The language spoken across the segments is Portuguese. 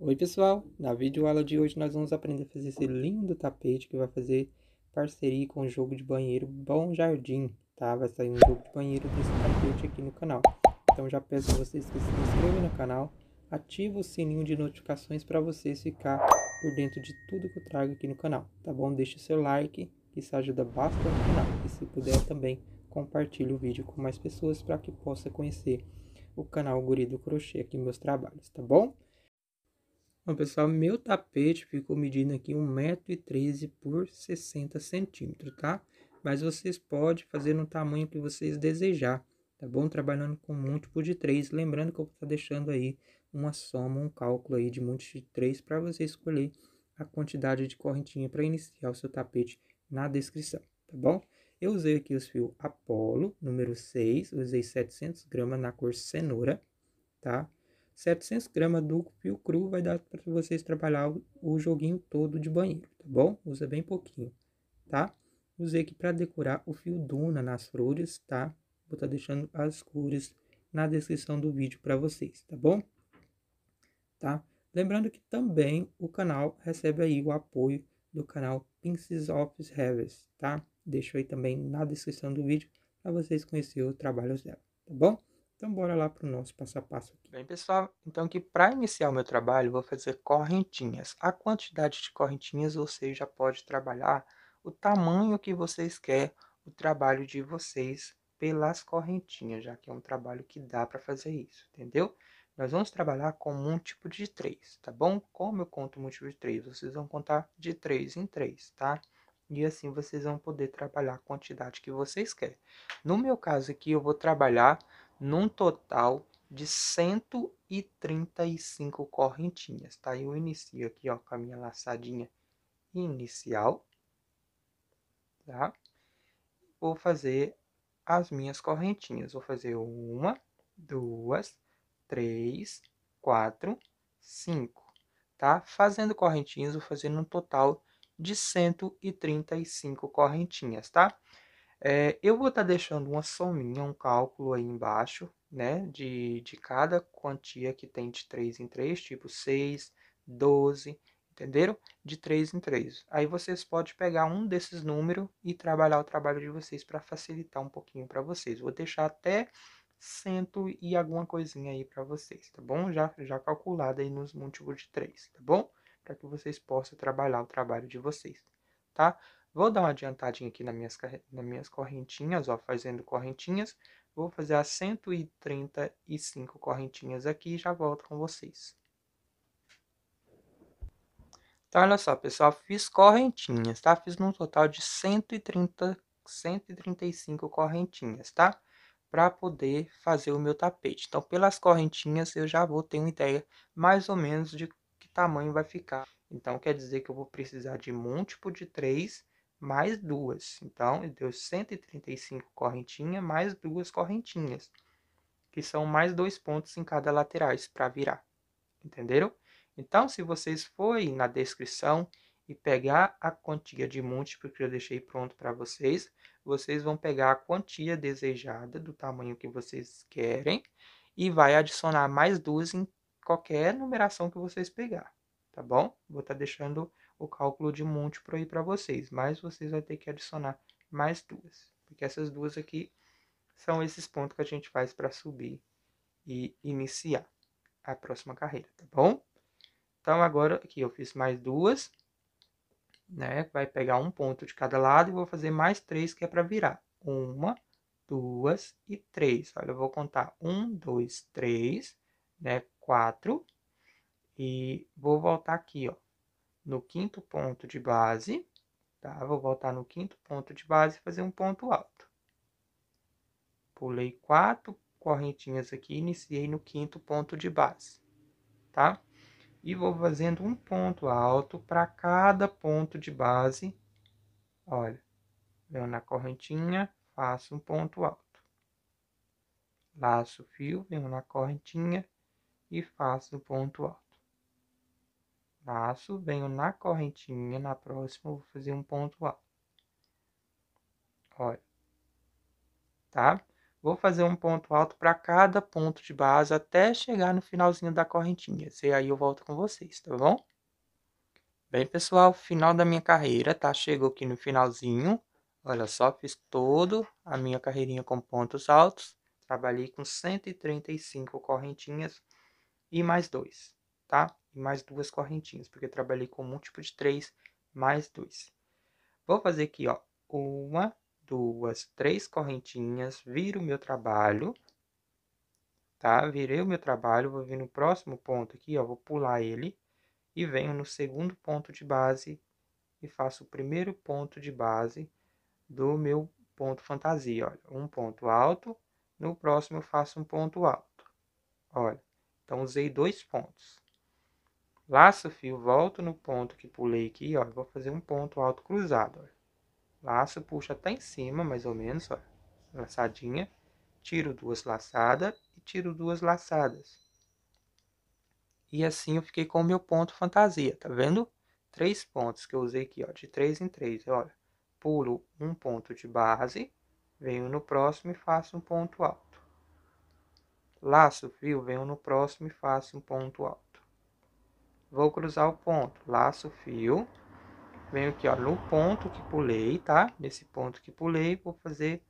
Oi pessoal, na videoaula de hoje nós vamos aprender a fazer esse lindo tapete que vai fazer parceria com o jogo de banheiro Bom Jardim, tá? Vai sair um jogo de banheiro desse tapete aqui no canal. Então já peço a vocês que se inscrevam no canal, ativa o sininho de notificações para vocês ficar por dentro de tudo que eu trago aqui no canal, tá bom? Deixe seu like, que isso ajuda bastante no canal. E se puder também, compartilhe o vídeo com mais pessoas para que possa conhecer o canal Guri do Crochê aqui meus trabalhos, tá bom? Bom, pessoal, meu tapete ficou medindo aqui 1,13 m por 60 centímetros, tá? Mas vocês podem fazer no tamanho que vocês desejar, tá bom? Trabalhando com múltiplo de 3, lembrando que eu vou estar deixando aí uma soma, um cálculo aí de múltiplo de 3 para você escolher a quantidade de correntinha para iniciar o seu tapete na descrição, tá bom? Eu usei aqui os fios Apolo, número 6, usei 700 gramas na cor cenoura, tá? 700 gramas do fio cru vai dar para vocês trabalhar o joguinho todo de banheiro, tá bom? Usa bem pouquinho, tá? Usei aqui para decorar o fio Duna nas flores, tá? Vou estar deixando as cores na descrição do vídeo para vocês, tá bom? Tá? Lembrando que também o canal recebe aí o apoio do canal Pinces Office Rebels, tá? Deixo aí também na descrição do vídeo para vocês conhecerem os trabalhos dela, tá bom? Então, bora lá para o nosso passo a passo aqui. Bem, pessoal, então aqui para iniciar o meu trabalho, vou fazer correntinhas. A quantidade de correntinhas você já pode trabalhar o tamanho que vocês querem, o trabalho de vocês pelas correntinhas, já que é um trabalho que dá para fazer isso, entendeu? Nós vamos trabalhar com múltiplo de 3, tá bom? Como eu conto múltiplo de 3? Vocês vão contar de 3 em 3, tá? E assim vocês vão poder trabalhar a quantidade que vocês querem. No meu caso aqui, eu vou trabalhar num total de 135 correntinhas, tá? Eu inicio aqui, ó, com a minha laçadinha inicial, tá? Vou fazer as minhas correntinhas, vou fazer 1, 2, 3, 4, 5, tá? Fazendo correntinhas, vou fazer num total de 135 correntinhas, tá? Eu vou estar deixando uma sominha, um cálculo aí embaixo, né, de cada quantia que tem de 3 em 3, tipo 6, 12, entenderam? De 3 em 3. Aí vocês podem pegar um desses números e trabalhar o trabalho de vocês para facilitar um pouquinho para vocês. Vou deixar até 100 e alguma coisinha aí para vocês, tá bom? Já calculado aí nos múltiplos de 3, tá bom? Para que vocês possam trabalhar o trabalho de vocês, tá? Vou dar uma adiantadinha aqui nas minhas correntinhas, ó, fazendo correntinhas. Vou fazer as 135 correntinhas aqui e já volto com vocês. Tá, olha só, pessoal, fiz correntinhas, tá? Fiz num total de 135 correntinhas, tá? Para poder fazer o meu tapete. Então, pelas correntinhas, eu já vou ter uma ideia mais ou menos de que tamanho vai ficar. Então, quer dizer que eu vou precisar de múltiplo de 3... mais 2, então deu 135 correntinhas mais 2 correntinhas, que são mais 2 pontos em cada laterais para virar, entenderam? Então, se vocês forem na descrição e pegar a quantia de múltiplo que eu deixei pronto para vocês, vocês vão pegar a quantia desejada do tamanho que vocês querem e vai adicionar mais 2 em qualquer numeração que vocês pegar, tá bom? Vou estar deixando o cálculo de múltiplo aí para vocês, mas vocês vão ter que adicionar mais 2, porque essas 2 aqui são esses pontos que a gente faz para subir e iniciar a próxima carreira, tá bom? Então, agora aqui eu fiz mais 2, né? Vai pegar um ponto de cada lado e vou fazer mais 3, que é para virar. 1, 2 e 3. Olha, eu vou contar 1, 2, 3, né? 4, e vou voltar aqui, ó, no quinto ponto de base, tá? Vou voltar no quinto ponto de base e fazer um ponto alto. Pulei 4 correntinhas aqui, iniciei no quinto ponto de base, tá? E vou fazendo um ponto alto para cada ponto de base. Olha, venho na correntinha, faço um ponto alto. Laço o fio, venho na correntinha e faço um ponto alto. laço, venho na correntinha, na próxima, vou fazer um ponto alto. Olha, tá? Vou fazer um ponto alto para cada ponto de base até chegar no finalzinho da correntinha. E aí eu volto com vocês, tá bom? Bem, pessoal, final da minha carreira, tá? Chegou aqui no finalzinho. Olha só, fiz toda a minha carreirinha com pontos altos. Trabalhei com 135 correntinhas e mais 2, tá? E mais 2 correntinhas, porque eu trabalhei com múltiplo de 3 mais 2. Vou fazer aqui, ó, 1, 2, 3 correntinhas, viro o meu trabalho, tá? Virei o meu trabalho, vou vir no próximo ponto aqui, ó, vou pular ele e venho no segundo ponto de base e faço o primeiro ponto de base do meu ponto fantasia, olha, um ponto alto, no próximo eu faço um ponto alto, olha, então usei 2 pontos. Laço fio, volto no ponto que pulei aqui, ó, vou fazer um ponto alto cruzado, olha. Laço, puxo até em cima, mais ou menos, ó, laçadinha, tiro 2 laçadas e tiro 2 laçadas. E assim eu fiquei com o meu ponto fantasia, tá vendo? 3 pontos que eu usei aqui, ó, de 3 em 3, olha. Pulo um ponto de base, venho no próximo e faço um ponto alto. Laço, fio, venho no próximo e faço um ponto alto. Vou cruzar o ponto, laço, fio... Venho aqui, ó, no ponto que pulei, tá? Nesse ponto que pulei, vou fazer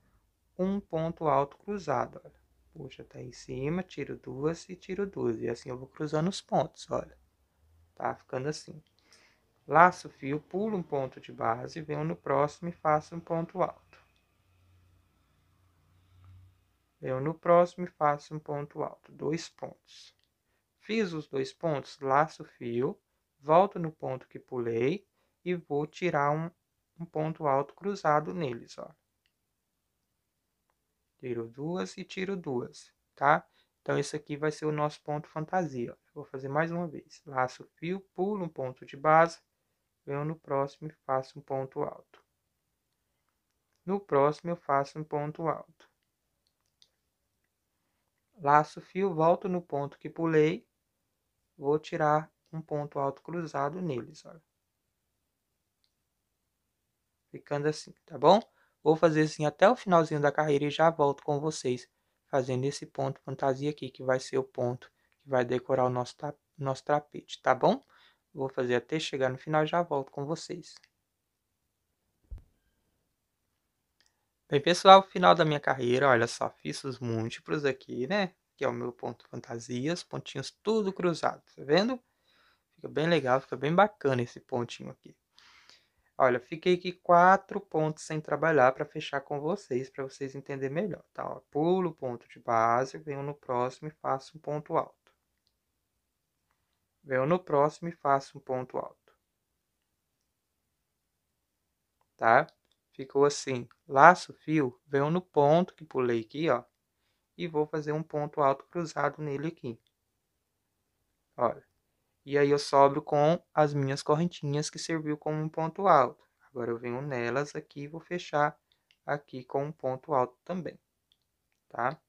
um ponto alto cruzado, olha. Puxa até em cima, tiro 2 e tiro 2. E assim eu vou cruzando os pontos, olha. Tá ficando assim. Laço, fio, pulo um ponto de base, venho no próximo e faço um ponto alto. Venho no próximo e faço um ponto alto. 2 pontos. Fiz os 2 pontos, laço, fio, volto no ponto que pulei. E vou tirar um ponto alto cruzado neles, ó. Tiro 2 e tiro 2, tá? Então, esse aqui vai ser o nosso ponto fantasia, ó. Vou fazer mais uma vez. Laço, fio, pulo um ponto de base, venho no próximo e faço um ponto alto. No próximo, eu faço um ponto alto. Laço, fio, volto no ponto que pulei, vou tirar um ponto alto cruzado neles, ó. Ficando assim, tá bom? Vou fazer assim até o finalzinho da carreira e já volto com vocês fazendo esse ponto fantasia aqui, que vai ser o ponto que vai decorar o nosso tapete, tá bom? Vou fazer até chegar no final e já volto com vocês. Bem, pessoal, final da minha carreira, olha só, fiz os múltiplos aqui, né? Que é o meu ponto fantasia, os pontinhos tudo cruzado, tá vendo? Fica bem legal, fica bem bacana esse pontinho aqui. Olha, fiquei aqui 4 pontos sem trabalhar para fechar com vocês, para vocês entenderem melhor, tá? Ó, pulo o ponto de base, venho no próximo e faço um ponto alto. Venho no próximo e faço um ponto alto. Tá? Ficou assim. Laço, fio, venho no ponto que pulei aqui, ó. E vou fazer um ponto alto cruzado nele aqui. Olha. E aí, eu sobro com as minhas correntinhas que serviu como um ponto alto. Agora, eu venho nelas aqui e vou fechar aqui com um ponto alto também, tá?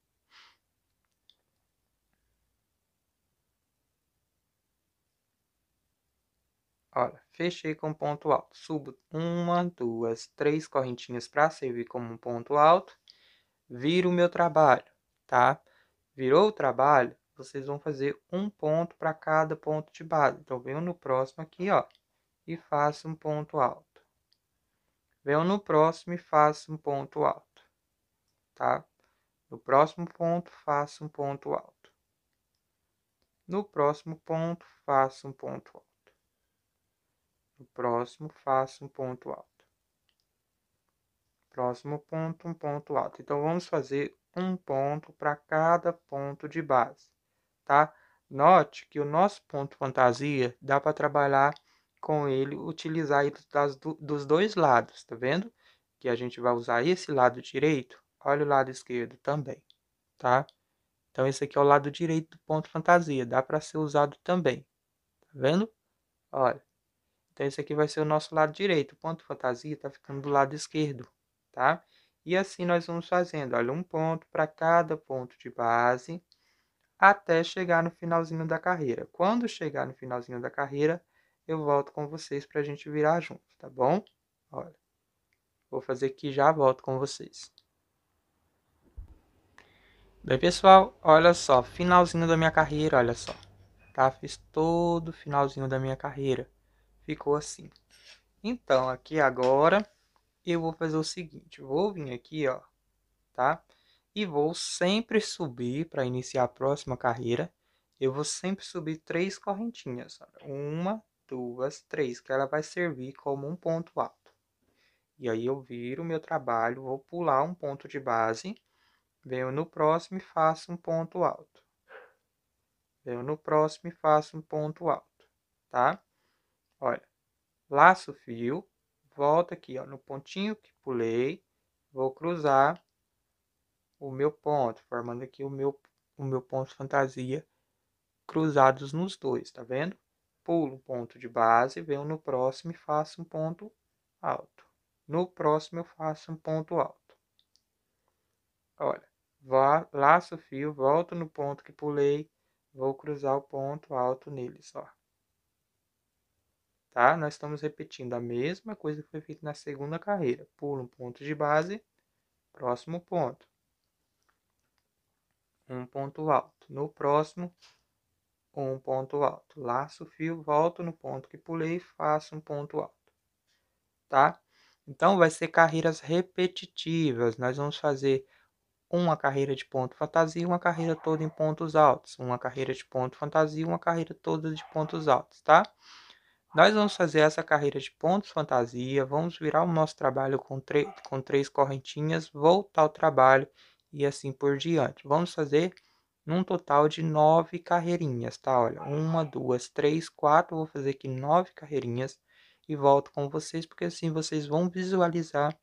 Olha, fechei com ponto alto. Subo 1, 2, 3 correntinhas para servir como um ponto alto. Viro o meu trabalho, tá? Virou o trabalho... Vocês vão fazer um ponto para cada ponto de base. Então, venho no próximo aqui, ó, e faço um ponto alto. Venho no próximo e faço um ponto alto, tá? No próximo ponto, faço um ponto alto. No próximo ponto, faço um ponto alto. No próximo, faço um ponto alto. Próximo ponto, um ponto alto. Então, vamos fazer um ponto para cada ponto de base. Tá? Note que o nosso ponto fantasia dá para trabalhar com ele, utilizar ele dos 2 lados, tá vendo? Que a gente vai usar esse lado direito, olha o lado esquerdo também, tá? Então, esse aqui é o lado direito do ponto fantasia, dá para ser usado também, tá vendo? Olha, então esse aqui vai ser o nosso lado direito, o ponto fantasia tá ficando do lado esquerdo, tá? E assim nós vamos fazendo, olha, um ponto para cada ponto de base, até chegar no finalzinho da carreira. Quando chegar no finalzinho da carreira, eu volto com vocês pra gente virar junto, tá bom? Olha, vou fazer aqui e já volto com vocês. Bem, pessoal, olha só, finalzinho da minha carreira, olha só. Tá, fiz todo o finalzinho da minha carreira. Ficou assim. Então, aqui agora, eu vou fazer o seguinte. Vou vir aqui, ó, tá? E vou sempre subir, para iniciar a próxima carreira, eu vou sempre subir 3 correntinhas. Olha. 1, 2, 3, que ela vai servir como um ponto alto. E aí, eu viro o meu trabalho, vou pular um ponto de base, venho no próximo e faço um ponto alto. Eu no próximo e faço um ponto alto, tá? Olha, laço o fio, volto aqui, ó, no pontinho que pulei, vou cruzar o meu ponto, formando aqui o meu ponto fantasia cruzados nos dois, tá vendo? Pulo um ponto de base, venho no próximo e faço um ponto alto. No próximo eu faço um ponto alto. Olha, laço o fio, volto no ponto que pulei, vou cruzar o ponto alto neles, ó. Tá? Nós estamos repetindo a mesma coisa que foi feita na segunda carreira. Pulo um ponto de base, próximo ponto. Um ponto alto. No próximo, um ponto alto. Laço o fio, volto no ponto que pulei e faço um ponto alto. Tá? Então, vai ser carreiras repetitivas. Nós vamos fazer uma carreira de ponto fantasia, uma carreira toda em pontos altos. Uma carreira de ponto fantasia, uma carreira toda de pontos altos, tá? Nós vamos fazer essa carreira de pontos fantasia, vamos virar o nosso trabalho com 3 correntinhas, voltar ao trabalho e assim por diante. Vamos fazer num total de 9 carreirinhas, tá? Olha, 1, 2, 3, 4, vou fazer aqui 9 carreirinhas e volto com vocês, porque assim vocês vão visualizar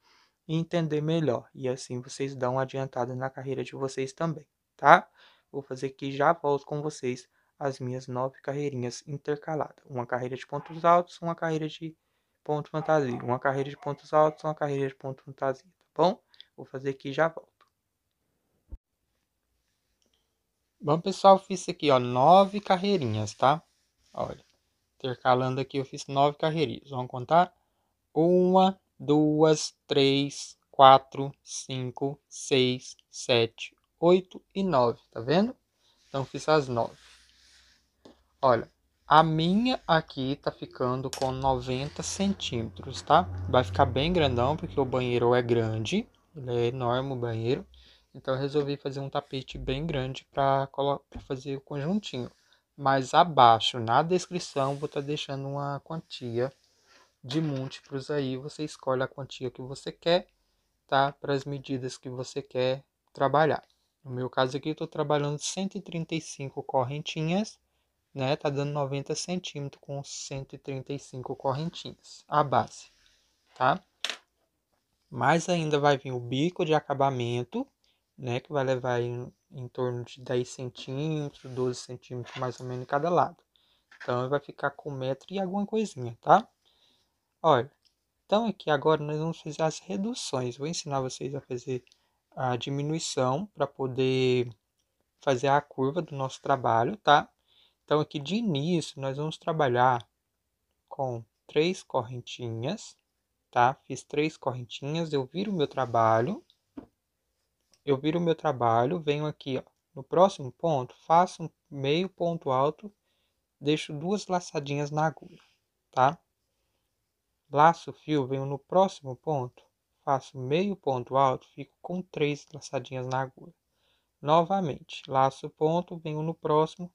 e entender melhor, e assim vocês dão uma adiantada na carreira de vocês também, tá? Vou fazer aqui, já volto com vocês, as minhas 9 carreirinhas intercaladas. Uma carreira de pontos altos, uma carreira de ponto fantasia, uma carreira de pontos altos, uma carreira de ponto fantasia, tá bom? Vou fazer aqui, já volto. Bom, pessoal, fiz aqui, ó, 9 carreirinhas, tá? Olha, intercalando aqui, eu fiz 9 carreirinhas, vamos contar? 1, 2, 3, 4, 5, 6, 7, 8 e 9, tá vendo? Então, fiz as 9. Olha, a minha aqui tá ficando com 90 centímetros, tá? Vai ficar bem grandão, porque o banheiro é grande, ele é enorme o banheiro. Então, eu resolvi fazer um tapete bem grande para fazer o conjuntinho. Mas abaixo, na descrição, vou estar deixando uma quantia de múltiplos aí, você escolhe a quantia que você quer, tá? Para as medidas que você quer trabalhar. No meu caso aqui, eu tô trabalhando 135 correntinhas, né? Tá dando 90 centímetros com 135 correntinhas, a base, tá? Mas ainda vai vir o bico de acabamento, né? Que vai levar em torno de 10 centímetros, 12 centímetros mais ou menos em cada lado. Então, vai ficar com 1 metro e alguma coisinha, tá? Olha, então aqui agora nós vamos fazer as reduções. Vou ensinar vocês a fazer a diminuição para poder fazer a curva do nosso trabalho, tá? Então aqui de início nós vamos trabalhar com 3 correntinhas, tá? Fiz 3 correntinhas, eu viro o meu trabalho, venho aqui, ó, no próximo ponto, faço um meio ponto alto, deixo 2 laçadinhas na agulha, tá? Laço o fio, venho no próximo ponto, faço meio ponto alto, fico com 3 laçadinhas na agulha. Novamente, laço o ponto, venho no próximo,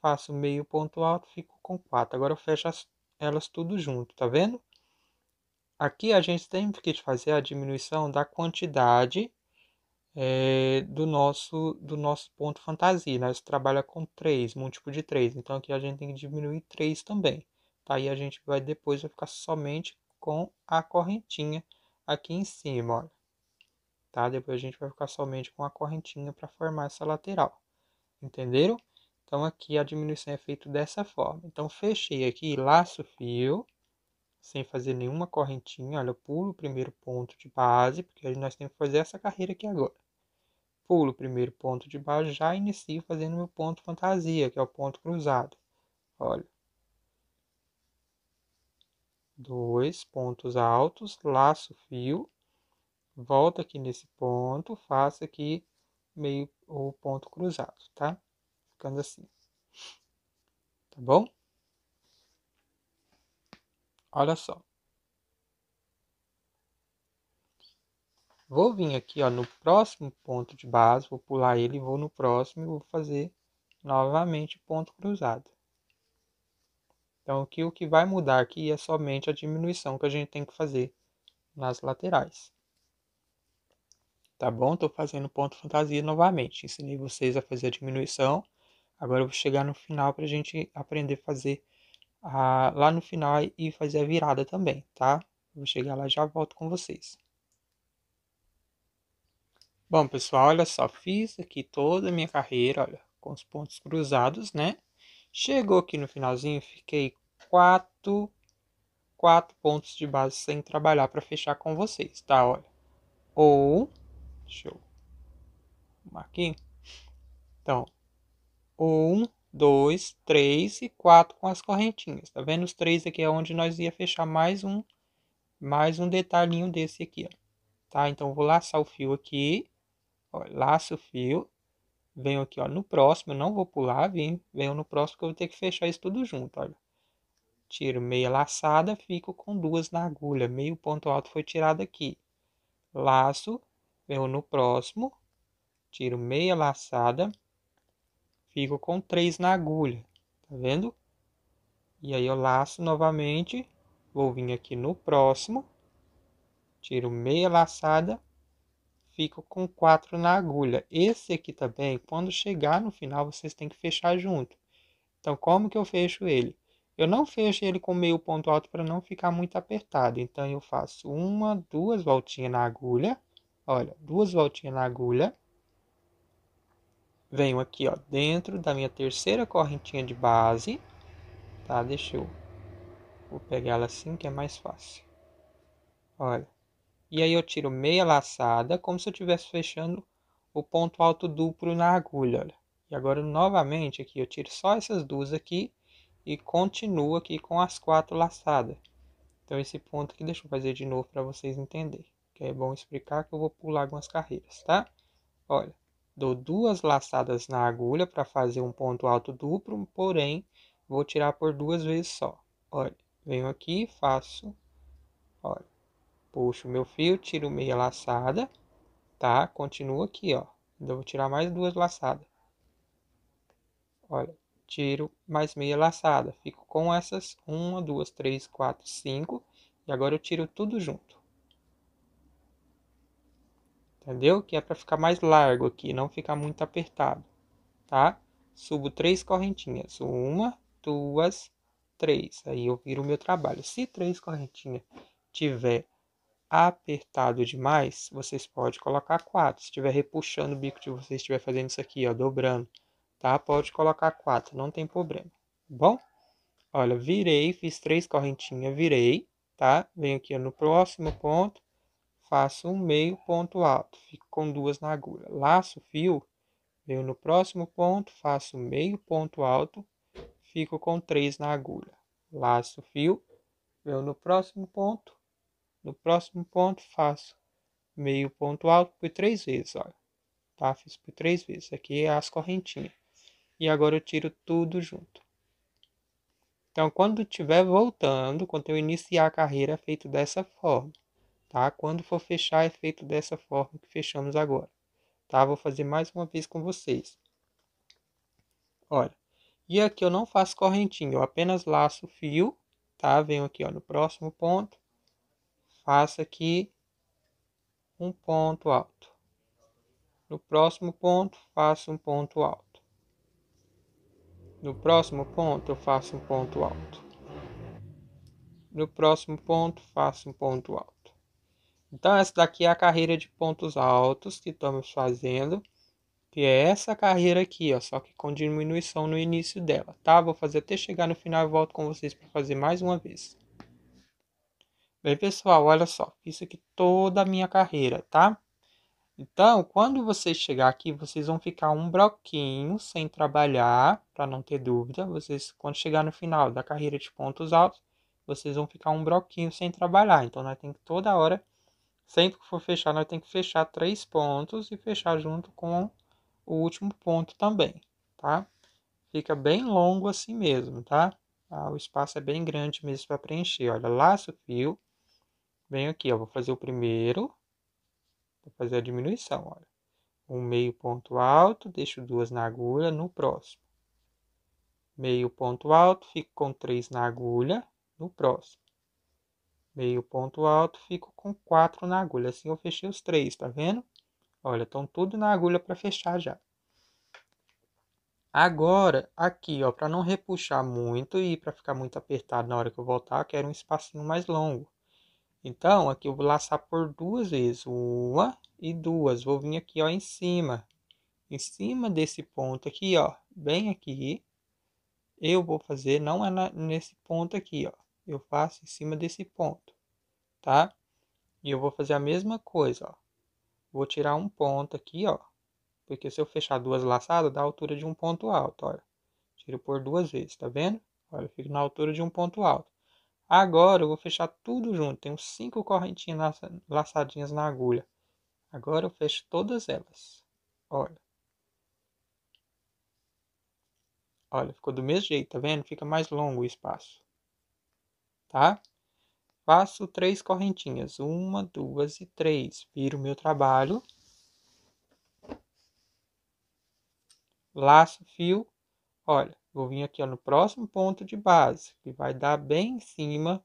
faço meio ponto alto, fico com 4. Agora eu fecho elas tudo junto, tá vendo? Aqui a gente tem que fazer a diminuição da quantidade do nosso ponto fantasia. Nós trabalhamos com 3, múltiplo de 3, então aqui a gente tem que diminuir 3 também. Tá, e a gente vai ficar somente com a correntinha aqui em cima, olha. Tá? Depois a gente vai ficar somente com a correntinha para formar essa lateral. Entenderam? Então, aqui a diminuição é feita dessa forma. Então, fechei aqui, laço o fio, sem fazer nenhuma correntinha. Olha, eu pulo o primeiro ponto de base, porque nós temos que fazer essa carreira aqui agora. Pulo o primeiro ponto de base, já inicio fazendo meu ponto fantasia, que é o ponto cruzado. Olha. dois pontos altos, laço fio, volta aqui nesse ponto, faça aqui meio o ponto cruzado, tá? Ficando assim, tá bom? Olha só. Vou vir aqui, ó, no próximo ponto de base, vou pular ele, vou no próximo e vou fazer novamente ponto cruzado. Então, aqui o que vai mudar aqui é somente a diminuição que a gente tem que fazer nas laterais. Tá bom? Tô fazendo ponto fantasia novamente. Ensinei vocês a fazer a diminuição. Agora eu vou chegar no final pra gente aprender a fazer lá no final e fazer a virada também, tá? Eu vou chegar lá e já volto com vocês. Bom, pessoal, olha só, fiz aqui toda a minha carreira, olha, com os pontos cruzados, né? Chegou aqui no finalzinho, fiquei quatro pontos de base sem trabalhar para fechar com vocês, tá? Olha, ou, deixa eu arrumar aqui, então, 1, 2, 3 e 4 com as correntinhas, tá vendo? Os 3 aqui é onde nós ia fechar mais um detalhinho desse aqui, ó, tá? Então, vou laçar o fio aqui, ó, laço o fio. Venho aqui, ó, no próximo, eu não vou pular, venho no próximo que eu vou ter que fechar isso tudo junto, olha. Tiro meia laçada, fico com duas na agulha, meio ponto alto foi tirado aqui. Laço, venho no próximo, tiro meia laçada, fico com 3 na agulha, tá vendo? E aí eu laço novamente, vou vir aqui no próximo, tiro meia laçada, fico com 4 na agulha. Esse aqui também, quando chegar no final, vocês têm que fechar junto. Então, como que eu fecho ele? Eu não fecho ele com meio ponto alto para não ficar muito apertado. Então, eu faço duas voltinhas na agulha. Olha, duas voltinhas na agulha. Venho aqui, ó, dentro da minha terceira correntinha de base. Tá, deixa eu... Vou pegar ela assim que é mais fácil. Olha. E aí, eu tiro meia laçada, como se eu estivesse fechando o ponto alto duplo na agulha, olha. E agora, novamente, aqui, eu tiro só essas duas aqui e continuo aqui com as 4 laçadas. Então, esse ponto aqui, deixa eu fazer de novo para vocês entenderem, que é bom explicar que eu vou pular algumas carreiras, tá? Olha, dou 2 laçadas na agulha para fazer um ponto alto duplo, porém, vou tirar por 2 vezes só. Olha, venho aqui, faço, olha. Puxo meu fio, tiro meia laçada, tá? Continuo aqui, ó. Ainda vou tirar mais 2 laçadas. Olha, tiro mais meia laçada. Fico com essas 1, 2, 3, 4, 5. E agora eu tiro tudo junto. Entendeu? Que é pra ficar mais largo aqui, não ficar muito apertado, tá? Subo 3 correntinhas. 1, 2, 3. Aí eu viro o meu trabalho. Se 3 correntinhas tiver apertado demais, vocês podem colocar 4. Se estiver repuxando o bico de vocês, estiver fazendo isso aqui, ó, dobrando, tá? Pode colocar 4, não tem problema, bom? Olha, virei, fiz 3 correntinhas, virei, tá? Venho aqui, ó, no próximo ponto, faço um meio ponto alto, fico com 2 na agulha, laço o fio, venho no próximo ponto, faço meio ponto alto, fico com 3 na agulha, laço o fio, venho no próximo ponto. No próximo ponto, faço meio ponto alto por 3 vezes, olha. Tá? Fiz por 3 vezes. Aqui é as correntinhas. E agora eu tiro tudo junto. Então, quando estiver voltando, quando eu iniciar a carreira, é feito dessa forma, tá? Quando for fechar, é feito dessa forma que fechamos agora, tá? Vou fazer mais uma vez com vocês. Olha. E aqui eu não faço correntinha, eu apenas laço o fio, tá? Venho aqui, ó, no próximo ponto. Faço aqui um ponto alto. No próximo ponto, faço um ponto alto. No próximo ponto, eu faço um ponto alto. No próximo ponto, faço um ponto alto. Então, essa daqui é a carreira de pontos altos que estamos fazendo. Que é essa carreira aqui, ó, só que com diminuição no início dela, tá? Vou fazer até chegar no final e volto com vocês para fazer mais uma vez. Bem, pessoal, olha só, fiz aqui toda a minha carreira, tá? Então, quando vocês chegar aqui, vocês vão ficar um bloquinho sem trabalhar, para não ter dúvida. Vocês, quando chegar no final da carreira de pontos altos, vocês vão ficar um bloquinho sem trabalhar. Então, nós temos que toda hora, sempre que for fechar, nós temos que fechar 3 pontos e fechar junto com o último ponto também, tá? Fica bem longo assim mesmo, tá? O espaço é bem grande mesmo para preencher. Olha, laço o fio, venho aqui, ó, vou fazer o primeiro, vou fazer a diminuição, olha. Um meio ponto alto, deixo 2 na agulha, no próximo. Meio ponto alto, fico com 3 na agulha, no próximo. Meio ponto alto, fico com 4 na agulha. Assim eu fechei os 3, tá vendo? Olha, estão tudo na agulha para fechar já. Agora, aqui, ó, para não repuxar muito e para ficar muito apertado na hora que eu voltar, eu quero um espacinho mais longo. Então, aqui eu vou laçar por 2 vezes, uma e 2. Vou vir aqui, ó, em cima desse ponto aqui, ó, bem aqui. Eu vou fazer, não é nesse ponto aqui, ó, eu faço em cima desse ponto, tá? E eu vou fazer a mesma coisa, ó. Vou tirar um ponto aqui, ó, porque se eu fechar 2 laçadas, dá a altura de um ponto alto, olha. Tiro por 2 vezes, tá vendo? Olha, eu fico na altura de um ponto alto. Agora, eu vou fechar tudo junto, tenho 5 correntinhas laçadinhas na agulha. Agora, eu fecho todas elas, olha. Olha, ficou do mesmo jeito, tá vendo? Fica mais longo o espaço, tá? Faço 3 correntinhas, 1, 2 e 3. Viro o meu trabalho. Laço, fio, olha, vou vir aqui, ó, no próximo ponto de base, que vai dar bem em cima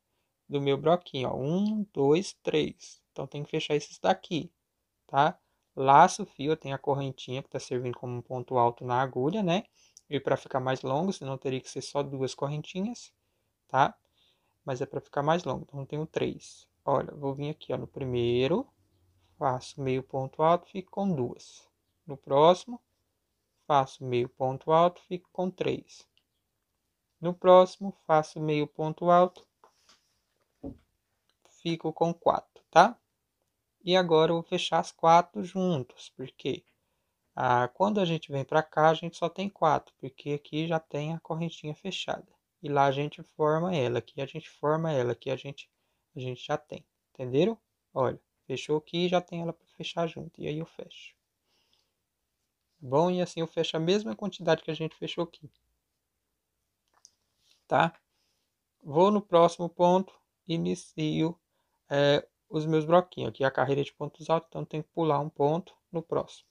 do meu bloquinho, ó. 1, 2, 3. Então, tem que fechar esses daqui, tá? Laço, fio, tem a correntinha que tá servindo como um ponto alto na agulha, né? E para ficar mais longo, senão teria que ser só 2 correntinhas, tá? Mas é para ficar mais longo, então tenho 3. Olha, vou vir aqui, ó, no primeiro, faço meio ponto alto, fico com 2. No próximo, faço meio ponto alto, fico com 3. No próximo, faço meio ponto alto, fico com 4, tá? E agora eu vou fechar as 4 juntos, porque quando a gente vem para cá, a gente só tem 4, porque aqui já tem a correntinha fechada. E lá a gente forma ela, aqui a gente forma ela, aqui a gente já tem. Entenderam? Olha, fechou aqui e já tem ela para fechar junto. E aí eu fecho. Bom, e assim eu fecho a mesma quantidade que a gente fechou aqui. Tá? Vou no próximo ponto, inicio os meus bloquinhos. Aqui a carreira de pontos altos, então tem que pular um ponto no próximo.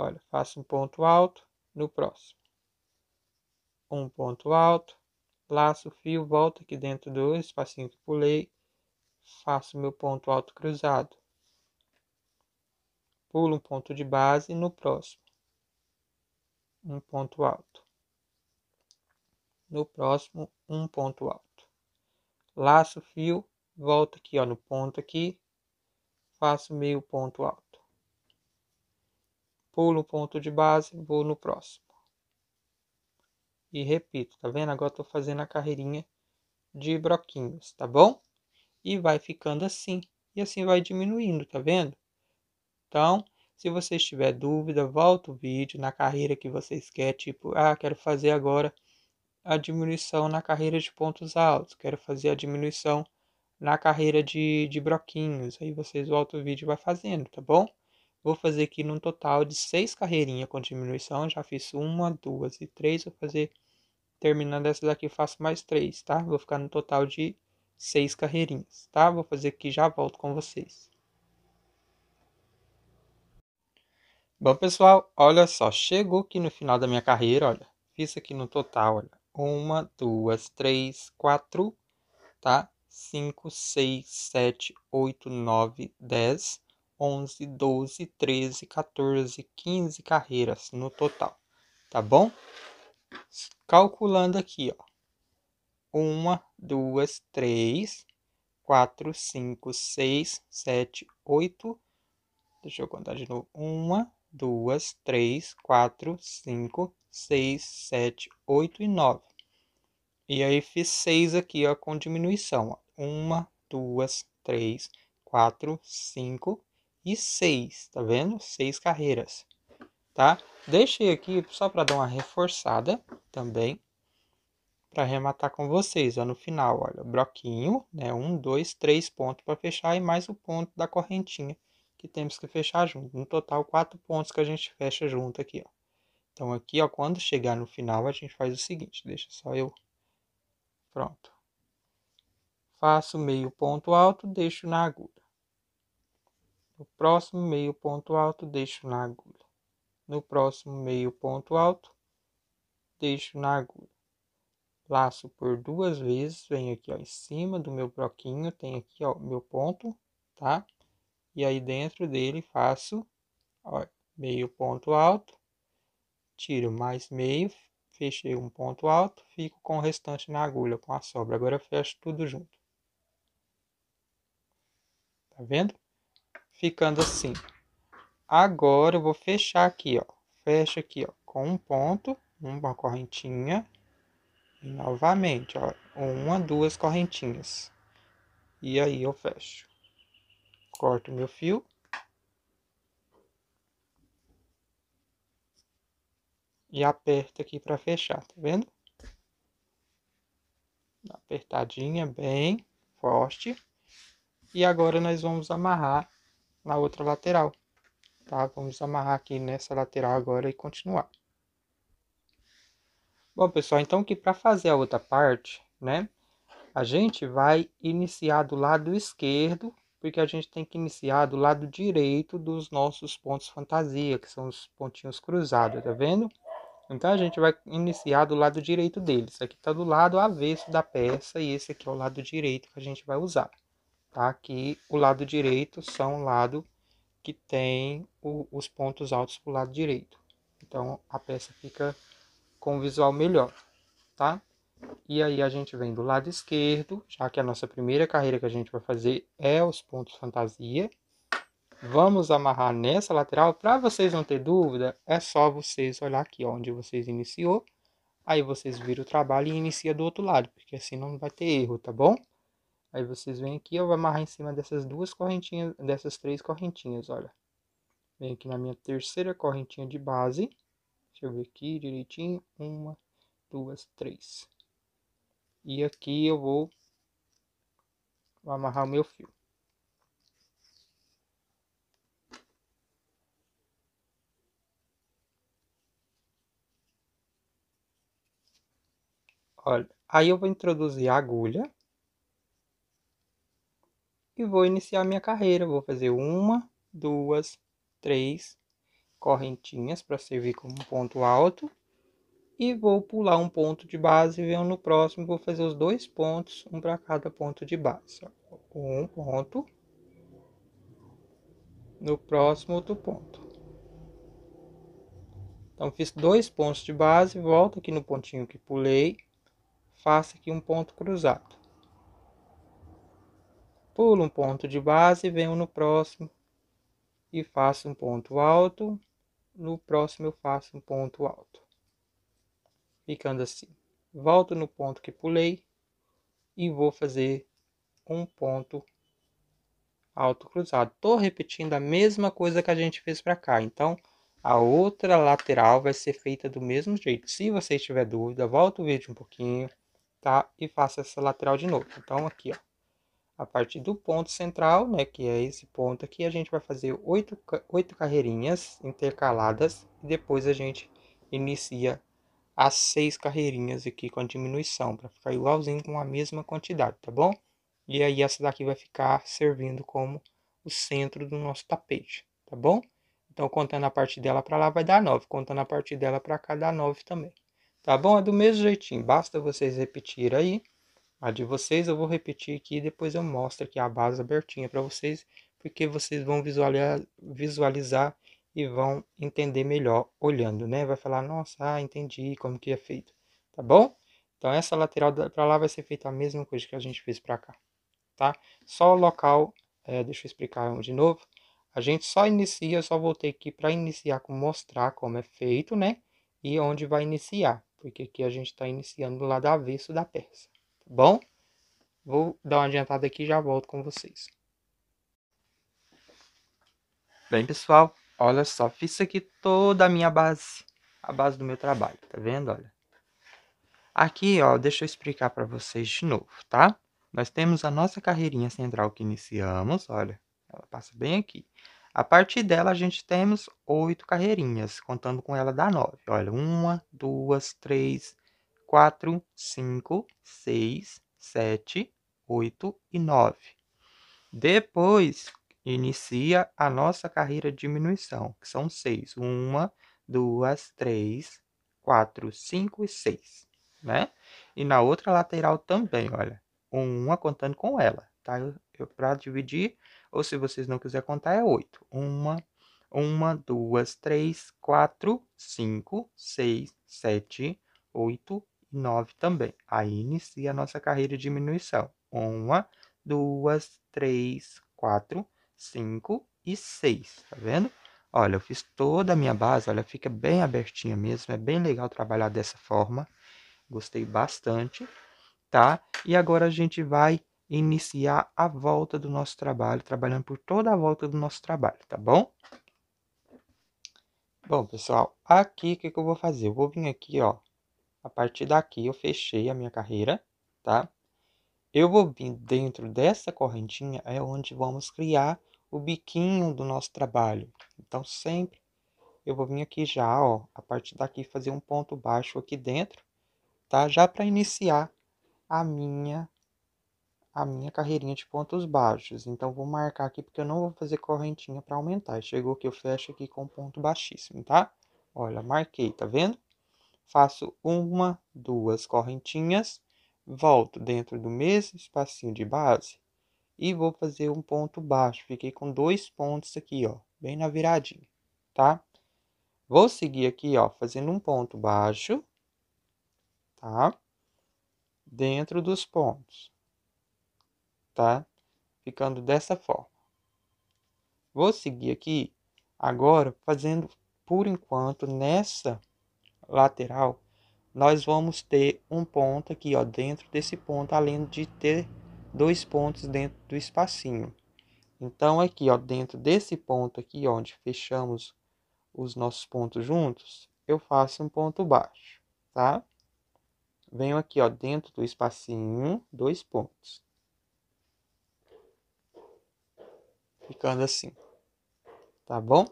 Olha, faço um ponto alto, no próximo. Um ponto alto, laço o fio, volto aqui dentro do espacinho que pulei, faço meu ponto alto cruzado. Pulo um ponto de base, no próximo. Um ponto alto. No próximo, um ponto alto. Laço o fio, volto aqui, ó, no ponto aqui, faço meio ponto alto. Pulo o ponto de base, vou no próximo. E repito, tá vendo? Agora tô fazendo a carreirinha de bloquinhos, tá bom? E vai ficando assim. E assim vai diminuindo, tá vendo? Então, se vocês tiverem dúvida, volta o vídeo na carreira que vocês querem. Tipo, quero fazer agora a diminuição na carreira de pontos altos. Quero fazer a diminuição na carreira de bloquinhos. Aí vocês voltam o vídeo e vai fazendo, tá bom? Vou fazer aqui num total de 6 carreirinhas com diminuição. Já fiz 1, 2 e 3. Vou fazer, terminando essa daqui, faço mais 3, tá? Vou ficar no total de 6 carreirinhas, tá? Vou fazer aqui, já volto com vocês. Bom, pessoal, olha só. Chegou aqui no final da minha carreira, olha. Fiz aqui no total, olha. 1, 2, 3, 4, tá? 5, 6, 7, 8, 9, 10... 11, 12, 13, 14, 15 carreiras no total, tá bom? Calculando aqui, ó. 1, 2, 3, 4, 5, 6, 7, 8. Deixa eu contar de novo. 1, 2, 3, 4, 5, 6, 7, 8 e 9. E aí, fiz 6 aqui, ó, com diminuição, ó. 1, 2, 3, 4, 5 e 6, tá vendo? 6 carreiras, tá? Deixei aqui só para dar uma reforçada também, para arrematar com vocês, ó, no final, olha, bloquinho, né, 1, 2, 3 pontos para fechar e mais o ponto da correntinha que temos que fechar junto. No total, 4 pontos que a gente fecha junto aqui, ó. Então, aqui, ó, quando chegar no final, a gente faz o seguinte, deixa só eu... Pronto. Faço meio ponto alto, deixo na agulha. No próximo meio ponto alto, deixo na agulha. No próximo meio ponto alto, deixo na agulha. Laço por 2 vezes, venho aqui, ó, em cima do meu bloquinho, tem aqui, ó, meu ponto, tá? E aí, dentro dele, faço, ó, meio ponto alto, tiro mais meio, fechei um ponto alto, fico com o restante na agulha, com a sobra. Agora, fecho tudo junto. Tá vendo? Ficando assim. Agora, eu vou fechar aqui, ó. Fecho aqui, ó, com um ponto, uma correntinha. E novamente, ó, 1, 2 correntinhas. E aí, eu fecho. Corto meu fio. E aperta aqui para fechar, tá vendo? Apertadinha, bem forte. E agora nós vamos amarrar na outra lateral, tá? Vamos amarrar aqui nessa lateral agora e continuar. Bom, pessoal, então que para fazer a outra parte, né? A gente vai iniciar do lado esquerdo, porque a gente tem que iniciar do lado direito dos nossos pontos fantasia, que são os pontinhos cruzados, tá vendo? Então, a gente vai iniciar do lado direito deles. Esse aqui está do lado avesso da peça e esse aqui é o lado direito que a gente vai usar, tá? Aqui, o lado direito são o lado que tem os pontos altos para o lado direito. Então, a peça fica com um visual melhor, tá? E aí, a gente vem do lado esquerdo, já que a nossa primeira carreira que a gente vai fazer é os pontos fantasia. Vamos amarrar nessa lateral. Para vocês não ter dúvida, é só vocês olhar aqui, ó, onde vocês iniciou. Aí vocês viram o trabalho e inicia do outro lado, porque assim não vai ter erro, tá bom? Aí vocês vêm aqui, eu vou amarrar em cima dessas 2 correntinhas, dessas 3 correntinhas, olha. Vem aqui na minha terceira correntinha de base. Deixa eu ver aqui direitinho. 1, 2, 3. E aqui eu vou amarrar o meu fio. Olha, aí eu vou introduzir a agulha e vou iniciar minha carreira. Vou fazer 1, 2, 3 correntinhas para servir como um ponto alto. E vou pular um ponto de base, venho no próximo, vou fazer os 2 pontos, um para cada ponto de base. Um ponto, no próximo outro ponto. Então, fiz 2 pontos de base, volto aqui no pontinho que pulei. Faço aqui um ponto cruzado. Pulo um ponto de base, venho no próximo e faço um ponto alto. No próximo eu faço um ponto alto. Ficando assim. Volto no ponto que pulei e vou fazer um ponto alto cruzado. Tô repetindo a mesma coisa que a gente fez para cá, então... A outra lateral vai ser feita do mesmo jeito. Se você tiver dúvida, volta o vídeo um pouquinho, tá? E faça essa lateral de novo. Então, aqui, ó. A partir do ponto central, né? Que é esse ponto aqui, a gente vai fazer 8 carreirinhas intercaladas. E depois a gente inicia as 6 carreirinhas aqui com a diminuição, para ficar igualzinho com a mesma quantidade, tá bom? E aí, essa daqui vai ficar servindo como o centro do nosso tapete, tá bom? Então, contando a parte dela para lá, vai dar 9. Contando a parte dela para cá, dá 9 também. Tá bom? É do mesmo jeitinho. Basta vocês repetirem aí. A de vocês eu vou repetir aqui e depois eu mostro aqui a base abertinha para vocês. Porque vocês vão visualizar e vão entender melhor olhando, né? Vai falar, nossa, ah, entendi como que é feito. Tá bom? Então, essa lateral para lá vai ser feita a mesma coisa que a gente fez para cá. Tá? Só o local... deixa eu explicar de novo. A gente só inicia, eu só voltei aqui para iniciar, com mostrar como é feito, né? E onde vai iniciar, porque aqui a gente está iniciando do lado avesso da peça, tá bom? Vou dar uma adiantada aqui e já volto com vocês. Bem, pessoal, olha só, fiz aqui toda a minha base, a base do meu trabalho, tá vendo? Olha. Aqui, ó, deixa eu explicar para vocês de novo, tá? Nós temos a nossa carreirinha central que iniciamos, olha, ela passa bem aqui. A partir dela, a gente temos 8 carreirinhas, contando com ela dá 9. Olha, 1, 2, 3, 4, 5, 6, 7, 8 e 9. Depois, inicia a nossa carreira de diminuição, que são 6. 1, 2, 3, 4, 5 e 6, né? E na outra lateral também, olha, uma contando com ela, tá? Para dividir, ou se vocês não quiserem contar, é 8. 1, 2, 3, 4, 5, 6, 7, 8 e 9 também. Aí inicia a nossa carreira de diminuição. 1, 2, 3, 4, 5 e 6, tá vendo? Olha, eu fiz toda a minha base, olha, fica bem abertinha mesmo, é bem legal trabalhar dessa forma. Gostei bastante, tá? E agora a gente vai iniciar a volta do nosso trabalho, trabalhando por toda a volta do nosso trabalho, tá bom? Bom, pessoal, aqui o que que eu vou fazer? Eu vou vir aqui, ó, a partir daqui eu fechei a minha carreira, tá? Eu vou vir dentro dessa correntinha, é onde vamos criar o biquinho do nosso trabalho. Então, sempre eu vou vir aqui já, ó, a partir daqui fazer um ponto baixo aqui dentro, tá? Já para iniciar a minha carreirinha de pontos baixos. Então, vou marcar aqui porque eu não vou fazer correntinha para aumentar. Chegou que eu fecho aqui com um ponto baixíssimo, tá? Olha, marquei, tá vendo? Faço 1, 2 correntinhas, volto dentro do mesmo espacinho de base e vou fazer um ponto baixo. Fiquei com 2 pontos aqui, ó, bem na viradinha, tá? Vou seguir aqui, ó, fazendo um ponto baixo, tá? Dentro dos pontos, tá? Ficando dessa forma. Vou seguir aqui agora fazendo, por enquanto, nessa lateral, nós vamos ter um ponto aqui, ó, dentro desse ponto, além de ter 2 pontos dentro do espacinho. Então, aqui, ó, dentro desse ponto aqui, ó, onde fechamos os nossos pontos juntos, eu faço um ponto baixo, tá? Venho aqui, ó, dentro do espacinho, 2 pontos. Ficando assim, tá bom?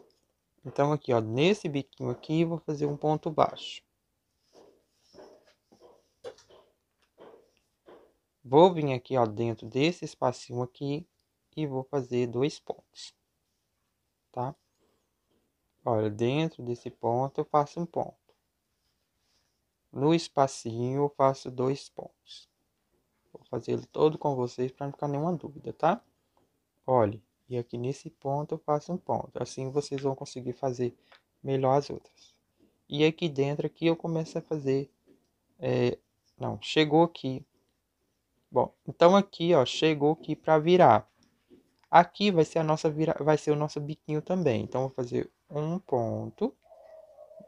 Então, aqui, ó, nesse biquinho aqui, vou fazer um ponto baixo. Vou vir aqui, ó, dentro desse espacinho aqui e vou fazer 2 pontos, tá? Olha, dentro desse ponto eu faço um ponto. No espacinho eu faço 2 pontos. Vou fazer ele todo com vocês para não ficar nenhuma dúvida, tá? Olha, e aqui nesse ponto eu faço um ponto. Assim vocês vão conseguir fazer melhor as outras. E aqui dentro aqui eu começo a fazer... não, chegou aqui. Bom, então aqui, ó, chegou aqui para virar. Aqui vai ser a nossa vai ser o nosso biquinho também. Então vou fazer um ponto,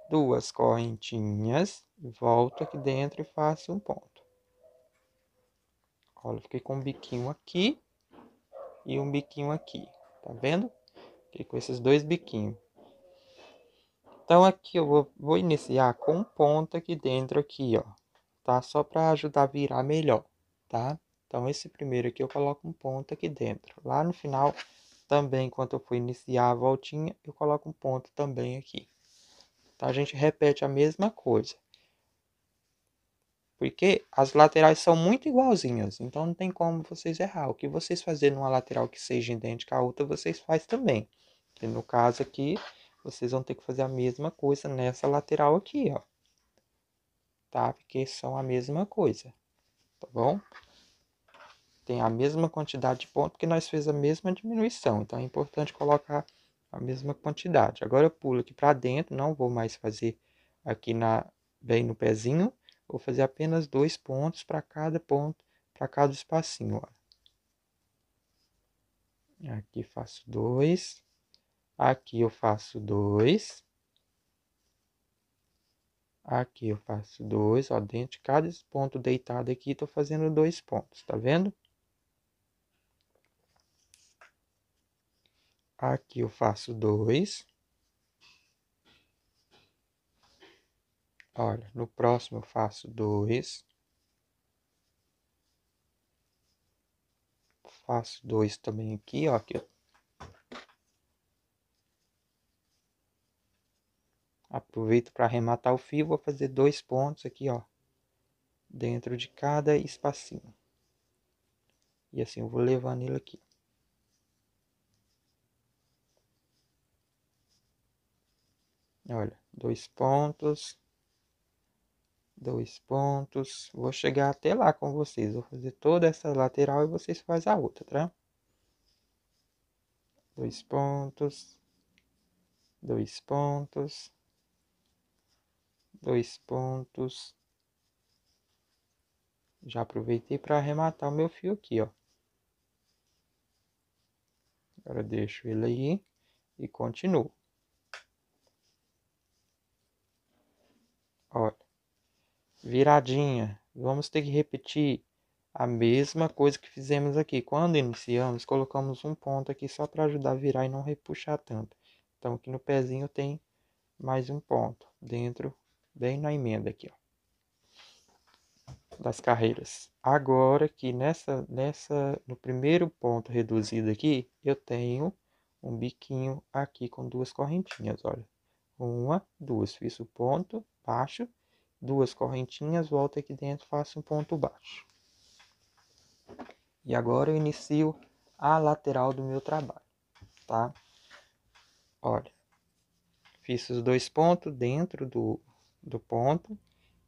2 correntinhas, volto aqui dentro e faço um ponto. Olha, fiquei com um biquinho aqui e um biquinho aqui, tá vendo? Fiquei com esses 2 biquinhos. Então aqui eu vou iniciar com um ponto aqui dentro aqui, ó, tá? Só para ajudar a virar melhor. Tá? Então, esse primeiro aqui eu coloco um ponto aqui dentro. Lá no final, também, quando eu for iniciar a voltinha, eu coloco um ponto também aqui. Então, a gente repete a mesma coisa. Porque as laterais são muito igualzinhas, então não tem como vocês errar. O que vocês fazerem numa lateral que seja idêntica à outra, vocês fazem também. E no caso aqui, vocês vão ter que fazer a mesma coisa nessa lateral aqui, ó. Tá? Porque são a mesma coisa. Tá bom? Tem a mesma quantidade de ponto, porque nós fizemos a mesma diminuição. Então, é importante colocar a mesma quantidade. Agora, eu pulo aqui para dentro, não vou mais fazer aqui bem no pezinho. Vou fazer apenas 2 pontos para cada ponto, para cada espacinho, ó. Aqui faço 2. Aqui eu faço 2. Aqui eu faço 2, ó, dentro de cada ponto deitado aqui, tô fazendo 2 pontos, tá vendo? Aqui eu faço 2. Olha, no próximo eu faço 2. faço dois também aqui, ó, aqui, ó. Aproveito para arrematar o fio, vou fazer dois pontos aqui, ó, dentro de cada espacinho. E assim eu vou levando ele aqui. Olha, dois pontos, vou chegar até lá com vocês, vou fazer toda essa lateral e vocês fazem a outra, tá? Dois pontos, dois pontos. Já aproveitei para arrematar o meu fio aqui, ó. Agora deixo ele aí e continuo. Olha, viradinha, vamos ter que repetir a mesma coisa que fizemos aqui. Quando iniciamos, colocamos um ponto aqui só para ajudar a virar e não repuxar tanto. Então, aqui no pezinho tem mais um ponto, dentro, bem na emenda aqui, ó, das carreiras. Agora, aqui no primeiro ponto reduzido aqui, eu tenho um biquinho aqui com duas correntinhas, olha. Uma, duas, fiz o ponto baixo, duas correntinhas, volto aqui dentro, faço um ponto baixo. E agora eu inicio a lateral do meu trabalho, tá? Olha, fiz os dois pontos dentro do ponto,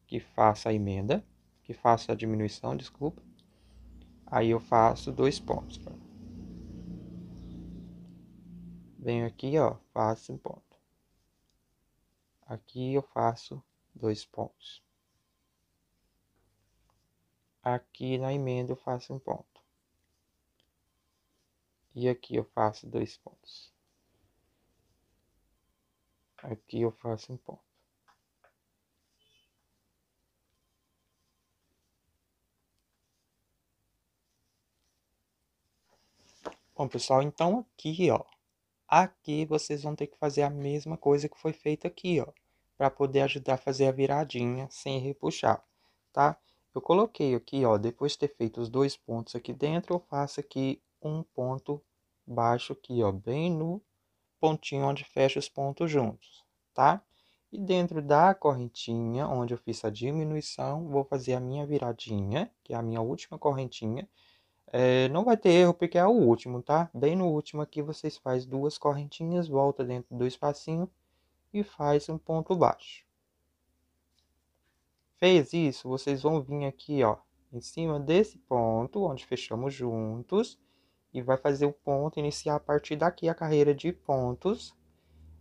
que faço a emenda, que faço a diminuição, desculpa. Aí eu faço dois pontos. Venho aqui, ó, faço um ponto. Aqui eu faço dois pontos. Aqui na emenda eu faço um ponto. E aqui eu faço dois pontos. Aqui eu faço um ponto. Bom, pessoal, então aqui, ó. Aqui vocês vão ter que fazer a mesma coisa que foi feita aqui, ó, para poder ajudar a fazer a viradinha sem repuxar, tá? Eu coloquei aqui, ó, depois de ter feito os dois pontos aqui dentro, eu faço aqui um ponto baixo aqui, ó, bem no pontinho onde fecha os pontos juntos, tá? E dentro da correntinha, onde eu fiz a diminuição, vou fazer a minha viradinha, que é a minha última correntinha. É, não vai ter erro porque é o último, tá? Bem no último aqui vocês fazem duas correntinhas, volta dentro do espacinho e faz um ponto baixo. Fez isso, vocês vão vir aqui, ó, em cima desse ponto, onde fechamos juntos. E vai fazer o ponto, iniciar a partir daqui a carreira de pontos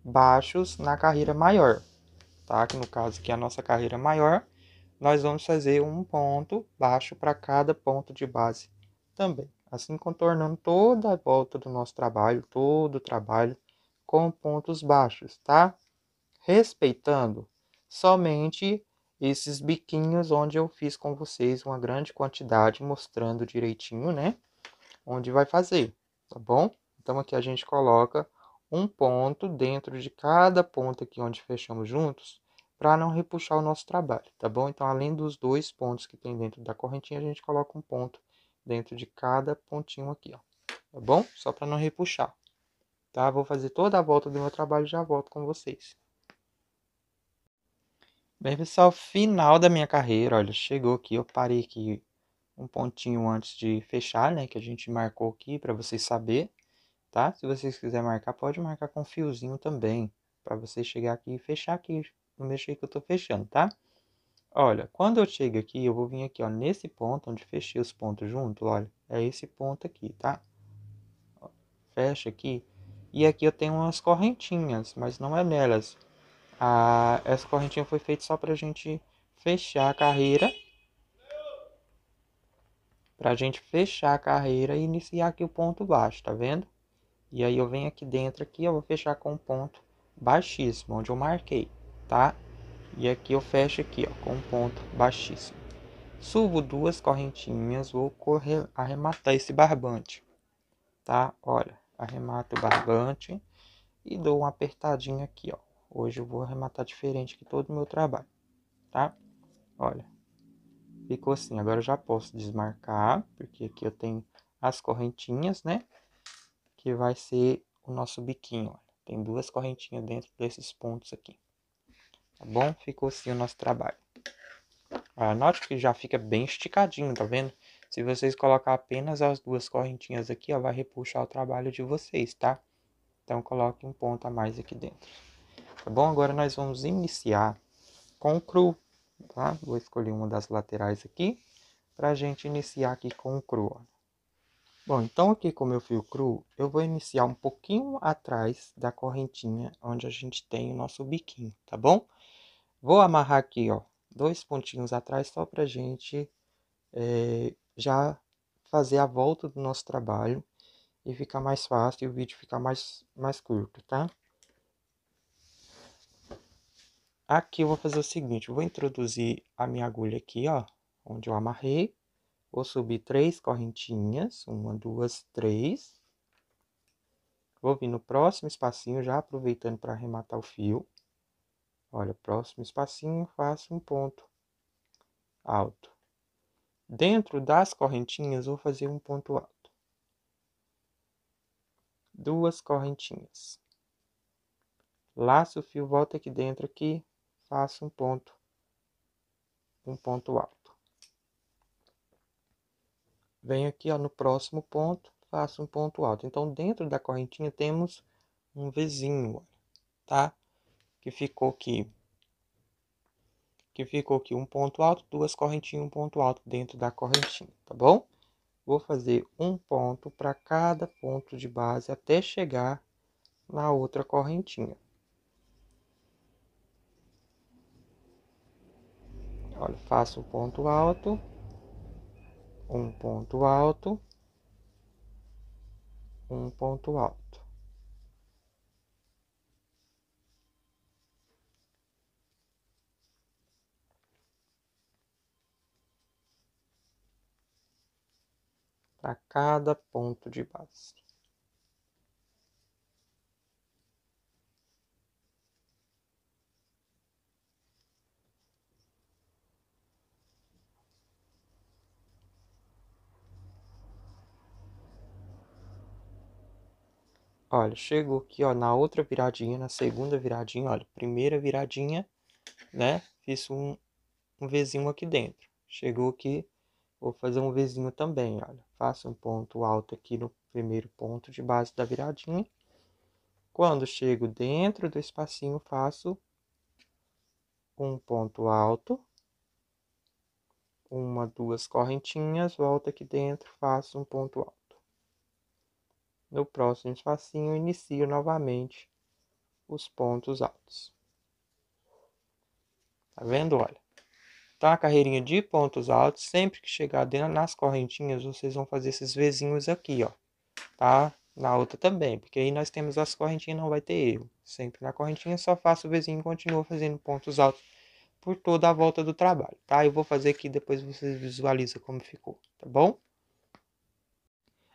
baixos na carreira maior, tá? Que no caso aqui é a nossa carreira maior, nós vamos fazer um ponto baixo para cada ponto de base. Também, assim contornando toda a volta do nosso trabalho, todo o trabalho com pontos baixos, tá? Respeitando somente esses biquinhos onde eu fiz com vocês uma grande quantidade, mostrando direitinho, né? Onde vai fazer, tá bom? Então, aqui a gente coloca um ponto dentro de cada ponto aqui onde fechamos juntos, para não repuxar o nosso trabalho, tá bom? Então, além dos dois pontos que tem dentro da correntinha, a gente coloca um ponto dentro de cada pontinho aqui, ó, tá bom? Só para não repuxar, tá? Vou fazer toda a volta do meu trabalho e já volto com vocês. Bem, pessoal, final da minha carreira, olha, chegou aqui, eu parei aqui um pontinho antes de fechar, né? Que a gente marcou aqui para vocês saber, tá? Se vocês quiserem marcar, pode marcar com fiozinho também, para você chegar aqui e fechar aqui, não deixei que eu tô fechando, tá? Olha, quando eu chego aqui, eu vou vir aqui, ó, nesse ponto onde fechei os pontos juntos, olha, é esse ponto aqui, tá? Fecha aqui, e aqui eu tenho umas correntinhas, mas não é nelas. Essa correntinha foi feita só pra gente fechar a carreira. Pra gente fechar a carreira e iniciar aqui o ponto baixo, tá vendo? E aí eu venho aqui dentro, aqui, eu vou fechar com um ponto baixíssimo, onde eu marquei, tá? E aqui eu fecho aqui, ó, com um ponto baixíssimo. Subo duas correntinhas, vou arrematar esse barbante, tá? Olha, arremato o barbante e dou uma apertadinha aqui, ó. Hoje eu vou arrematar diferente que todo o meu trabalho, tá? Olha, ficou assim. Agora eu já posso desmarcar, porque aqui eu tenho as correntinhas, né? Que vai ser o nosso biquinho, olha. Tem duas correntinhas dentro desses pontos aqui. Tá bom? Ficou assim o nosso trabalho. Olha, note que já fica bem esticadinho, tá vendo? Se vocês colocar apenas as duas correntinhas aqui, ó, vai repuxar o trabalho de vocês, tá? Então, coloque um ponto a mais aqui dentro. Tá bom? Agora, nós vamos iniciar com o cru, tá? Vou escolher uma das laterais aqui, pra gente iniciar aqui com o cru, ó. Bom, então aqui com o meu fio cru, eu vou iniciar um pouquinho atrás da correntinha onde a gente tem o nosso biquinho, tá bom? Vou amarrar aqui, ó, dois pontinhos atrás só pra gente já fazer a volta do nosso trabalho e ficar mais fácil e o vídeo ficar mais curto, tá? Aqui eu vou fazer o seguinte, eu vou introduzir a minha agulha aqui, ó, onde eu amarrei. Vou subir três correntinhas, uma, duas, três. Vou vir no próximo espacinho, já aproveitando para arrematar o fio. Olha, próximo espacinho, faço um ponto alto. Dentro das correntinhas, vou fazer um ponto alto. Duas correntinhas. Laço o fio, volta aqui dentro, aqui, faço um ponto alto. Venho aqui, ó, no próximo ponto, faço um ponto alto. Então, dentro da correntinha temos um vizinho, tá? Que ficou aqui um ponto alto, duas correntinhas, um ponto alto dentro da correntinha, tá bom? Vou fazer um ponto para cada ponto de base até chegar na outra correntinha. Olha, faço um ponto alto. Um ponto alto, um ponto alto. Para cada ponto de base. Olha, chegou aqui, ó, na outra viradinha, na segunda viradinha, olha, primeira viradinha, né? Fiz um Vzinho aqui dentro. Chegou aqui, vou fazer um Vzinho também, olha. Faço um ponto alto aqui no primeiro ponto de base da viradinha. Quando chego dentro do espacinho, faço um ponto alto. Uma, duas correntinhas, volto aqui dentro, faço um ponto alto. No próximo espacinho, inicio novamente os pontos altos. Tá vendo? Olha. Tá a carreirinha de pontos altos. Sempre que chegar dentro nas correntinhas, vocês vão fazer esses Vzinhos aqui, ó. Tá? Na outra também. Porque aí nós temos as correntinhas, não vai ter erro. Sempre na correntinha, só faço o Vzinho e continuo fazendo pontos altos por toda a volta do trabalho, tá? Eu vou fazer aqui, depois vocês visualizam como ficou, tá bom?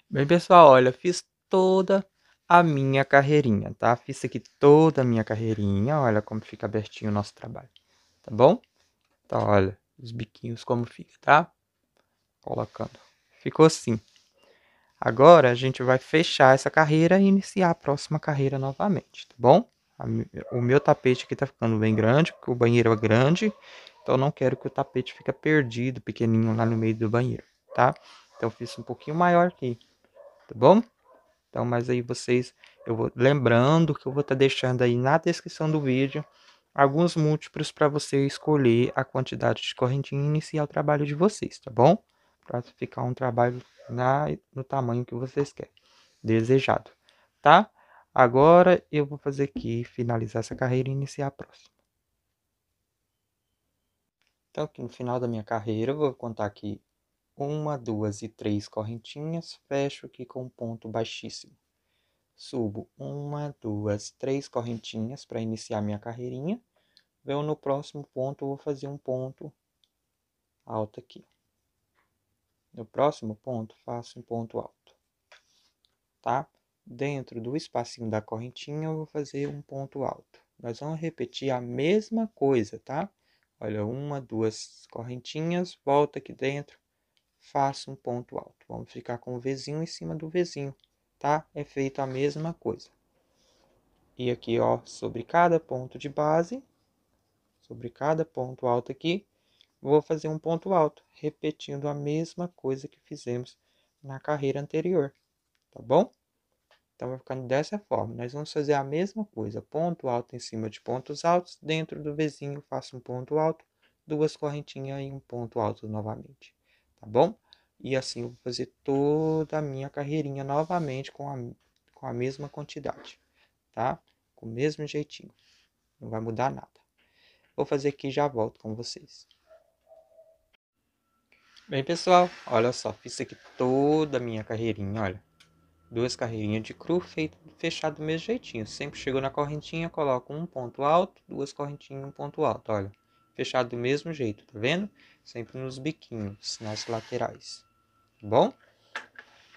Bem, pessoal, olha, fiz toda a minha carreirinha, tá? Fiz aqui toda a minha carreirinha, olha como fica abertinho o nosso trabalho, tá bom? Então, olha, os biquinhos como fica, tá? Colocando. Ficou assim. Agora, a gente vai fechar essa carreira e iniciar a próxima carreira novamente, tá bom? O meu tapete aqui tá ficando bem grande, porque o banheiro é grande, então não quero que o tapete fique perdido, pequenininho, lá no meio do banheiro, tá? Então, fiz um pouquinho maior aqui, tá bom? Então, mas aí vocês, eu vou lembrando que eu vou estar deixando aí na descrição do vídeo alguns múltiplos para você escolher a quantidade de correntinha e iniciar o trabalho de vocês, tá bom? Para ficar um trabalho no tamanho que vocês querem, desejado, tá? Agora eu vou fazer aqui, finalizar essa carreira e iniciar a próxima. Então, aqui no final da minha carreira, eu vou contar aqui. Uma, duas e três correntinhas, fecho aqui com um ponto baixíssimo. Subo uma, duas, três correntinhas para iniciar minha carreirinha. Venho no próximo ponto, vou fazer um ponto alto aqui. No próximo ponto, faço um ponto alto. Tá? Dentro do espacinho da correntinha, eu vou fazer um ponto alto. Nós vamos repetir a mesma coisa, tá? Olha, uma, duas correntinhas, volta aqui dentro. faça um ponto alto. Vamos ficar com o Vzinho em cima do Vzinho, tá? É feito a mesma coisa. E aqui, ó, sobre cada ponto de base, sobre cada ponto alto aqui, vou fazer um ponto alto, repetindo a mesma coisa que fizemos na carreira anterior, tá bom? Então, vai ficando dessa forma. Nós vamos fazer a mesma coisa, ponto alto em cima de pontos altos, dentro do Vzinho, faço um ponto alto, duas correntinhas e um ponto alto novamente, tá bom? E assim, eu vou fazer toda a minha carreirinha novamente com a mesma quantidade, tá? Com o mesmo jeitinho, não vai mudar nada. Vou fazer aqui e já volto com vocês. Bem, pessoal, olha só, fiz aqui toda a minha carreirinha, olha. Duas carreirinhas de cru fechado do mesmo jeitinho. Sempre chegou na correntinha, coloco um ponto alto, duas correntinhas e um ponto alto, olha. Fechado do mesmo jeito, tá vendo? Sempre nos biquinhos, nas laterais, tá bom?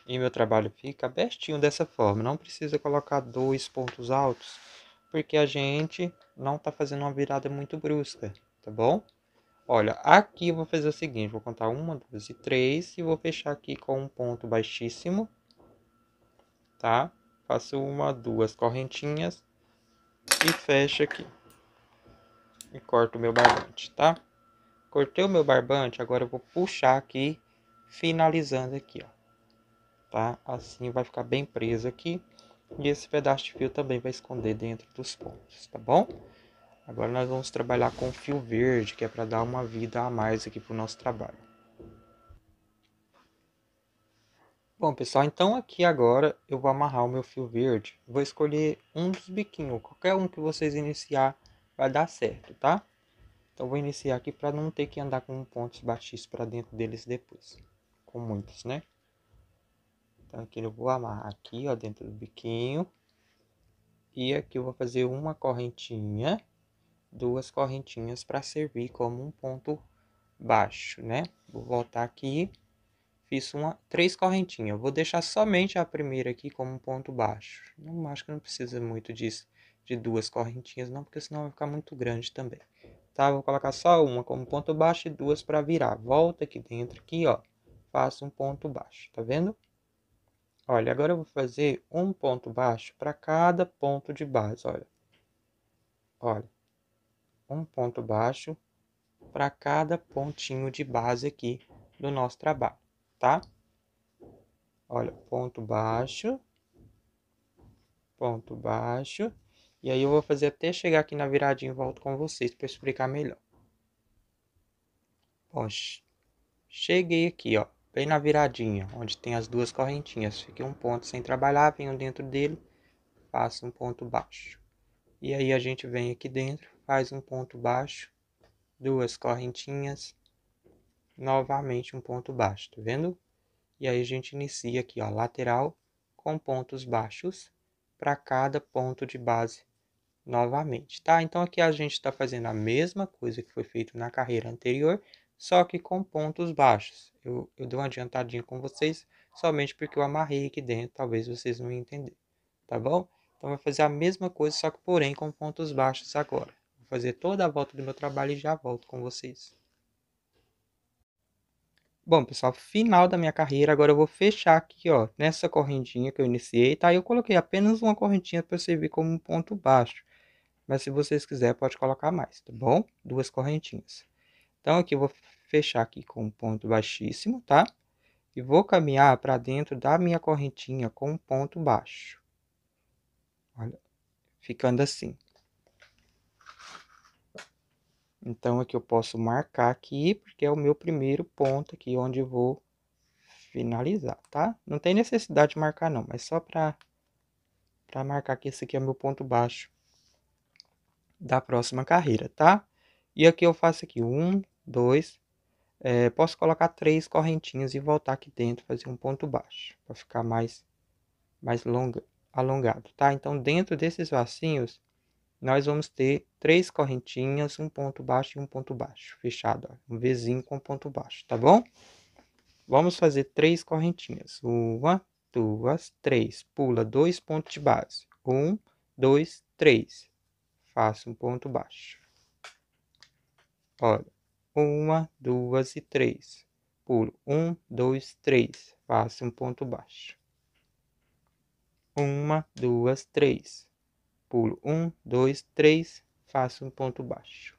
E meu trabalho fica abertinho dessa forma, não precisa colocar dois pontos altos, porque a gente não tá fazendo uma virada muito brusca, tá bom? Olha, aqui eu vou fazer o seguinte, vou contar 1, 2 e 3, e vou fechar aqui com um ponto baixíssimo, tá? Faço 1, 2 correntinhas e fecho aqui. E corto o meu barbante, tá? Cortei o meu barbante, agora eu vou puxar aqui, finalizando aqui, ó. Tá? Assim vai ficar bem preso aqui. E esse pedaço de fio também vai esconder dentro dos pontos, tá bom? Agora nós vamos trabalhar com fio verde, que é para dar uma vida a mais aqui pro nosso trabalho. Bom, pessoal, então aqui agora eu vou amarrar o meu fio verde. Vou escolher um dos biquinhos, qualquer um que vocês iniciar. Vai dar certo, tá? Então, vou iniciar aqui para não ter que andar com pontos baixos para dentro deles depois. Com muitos, né? Então, aqui eu vou amarrar aqui, ó, dentro do biquinho. E aqui eu vou fazer uma correntinha, duas correntinhas para servir como um ponto baixo, né? Vou voltar aqui, fiz três correntinhas. Vou deixar somente a primeira aqui como um ponto baixo. Não, acho que não precisa muito disso. De duas correntinhas não, porque senão vai ficar muito grande também, tá? Vou colocar só uma como ponto baixo e duas para virar. Volta aqui dentro, aqui, ó, faço um ponto baixo, tá vendo? Olha, agora eu vou fazer um ponto baixo para cada ponto de base, olha. Olha, um ponto baixo para cada pontinho de base aqui do nosso trabalho, tá? Olha, ponto baixo, ponto baixo. E aí eu vou fazer até chegar aqui na viradinha e volto com vocês para explicar melhor. Bom, cheguei aqui, ó, bem na viradinha, onde tem as duas correntinhas. Fiquei um ponto sem trabalhar, venho dentro dele, faço um ponto baixo. E aí a gente vem aqui dentro, faz um ponto baixo, duas correntinhas, novamente um ponto baixo, tá vendo? E aí a gente inicia aqui, ó, lateral com pontos baixos para cada ponto de base novamente, tá? Então, aqui a gente está fazendo a mesma coisa que foi feito na carreira anterior, só que com pontos baixos. Eu dei uma adiantadinha com vocês, somente porque eu amarrei aqui dentro, talvez vocês não entenderem, tá bom? Então, vai fazer a mesma coisa, só que, porém, com pontos baixos agora. Vou fazer toda a volta do meu trabalho e já volto com vocês. Bom, pessoal, final da minha carreira, agora eu vou fechar aqui, ó, nessa correntinha que eu iniciei, tá? Eu coloquei apenas uma correntinha para servir como um ponto baixo, mas se vocês quiserem pode colocar mais, tá bom? Duas correntinhas. Então, aqui eu vou fechar aqui com um ponto baixíssimo, tá? E vou caminhar para dentro da minha correntinha com um ponto baixo. Olha, ficando assim. Então, aqui eu posso marcar aqui, porque é o meu primeiro ponto aqui, onde eu vou finalizar, tá? Não tem necessidade de marcar não, mas só pra marcar que esse aqui é o meu ponto baixo da próxima carreira, tá? E aqui eu faço aqui 1, 2, posso colocar 3 correntinhas e voltar aqui dentro, fazer um ponto baixo, pra ficar mais alongado, tá? Então, dentro desses vacinhos, nós vamos ter 3 correntinhas, um ponto baixo e um ponto baixo, fechado, ó, um Vzinho com ponto baixo, tá bom? Vamos fazer 3 correntinhas, 1, 2, 3, pula 2 pontos de base, 1, 2, 3, faço um ponto baixo. Olha, 1, 2 e 3, pulo. 1, 2, 3. Faço um ponto baixo. 1, 2, 3. Pulo. 1, 2, 3. Faço um ponto baixo.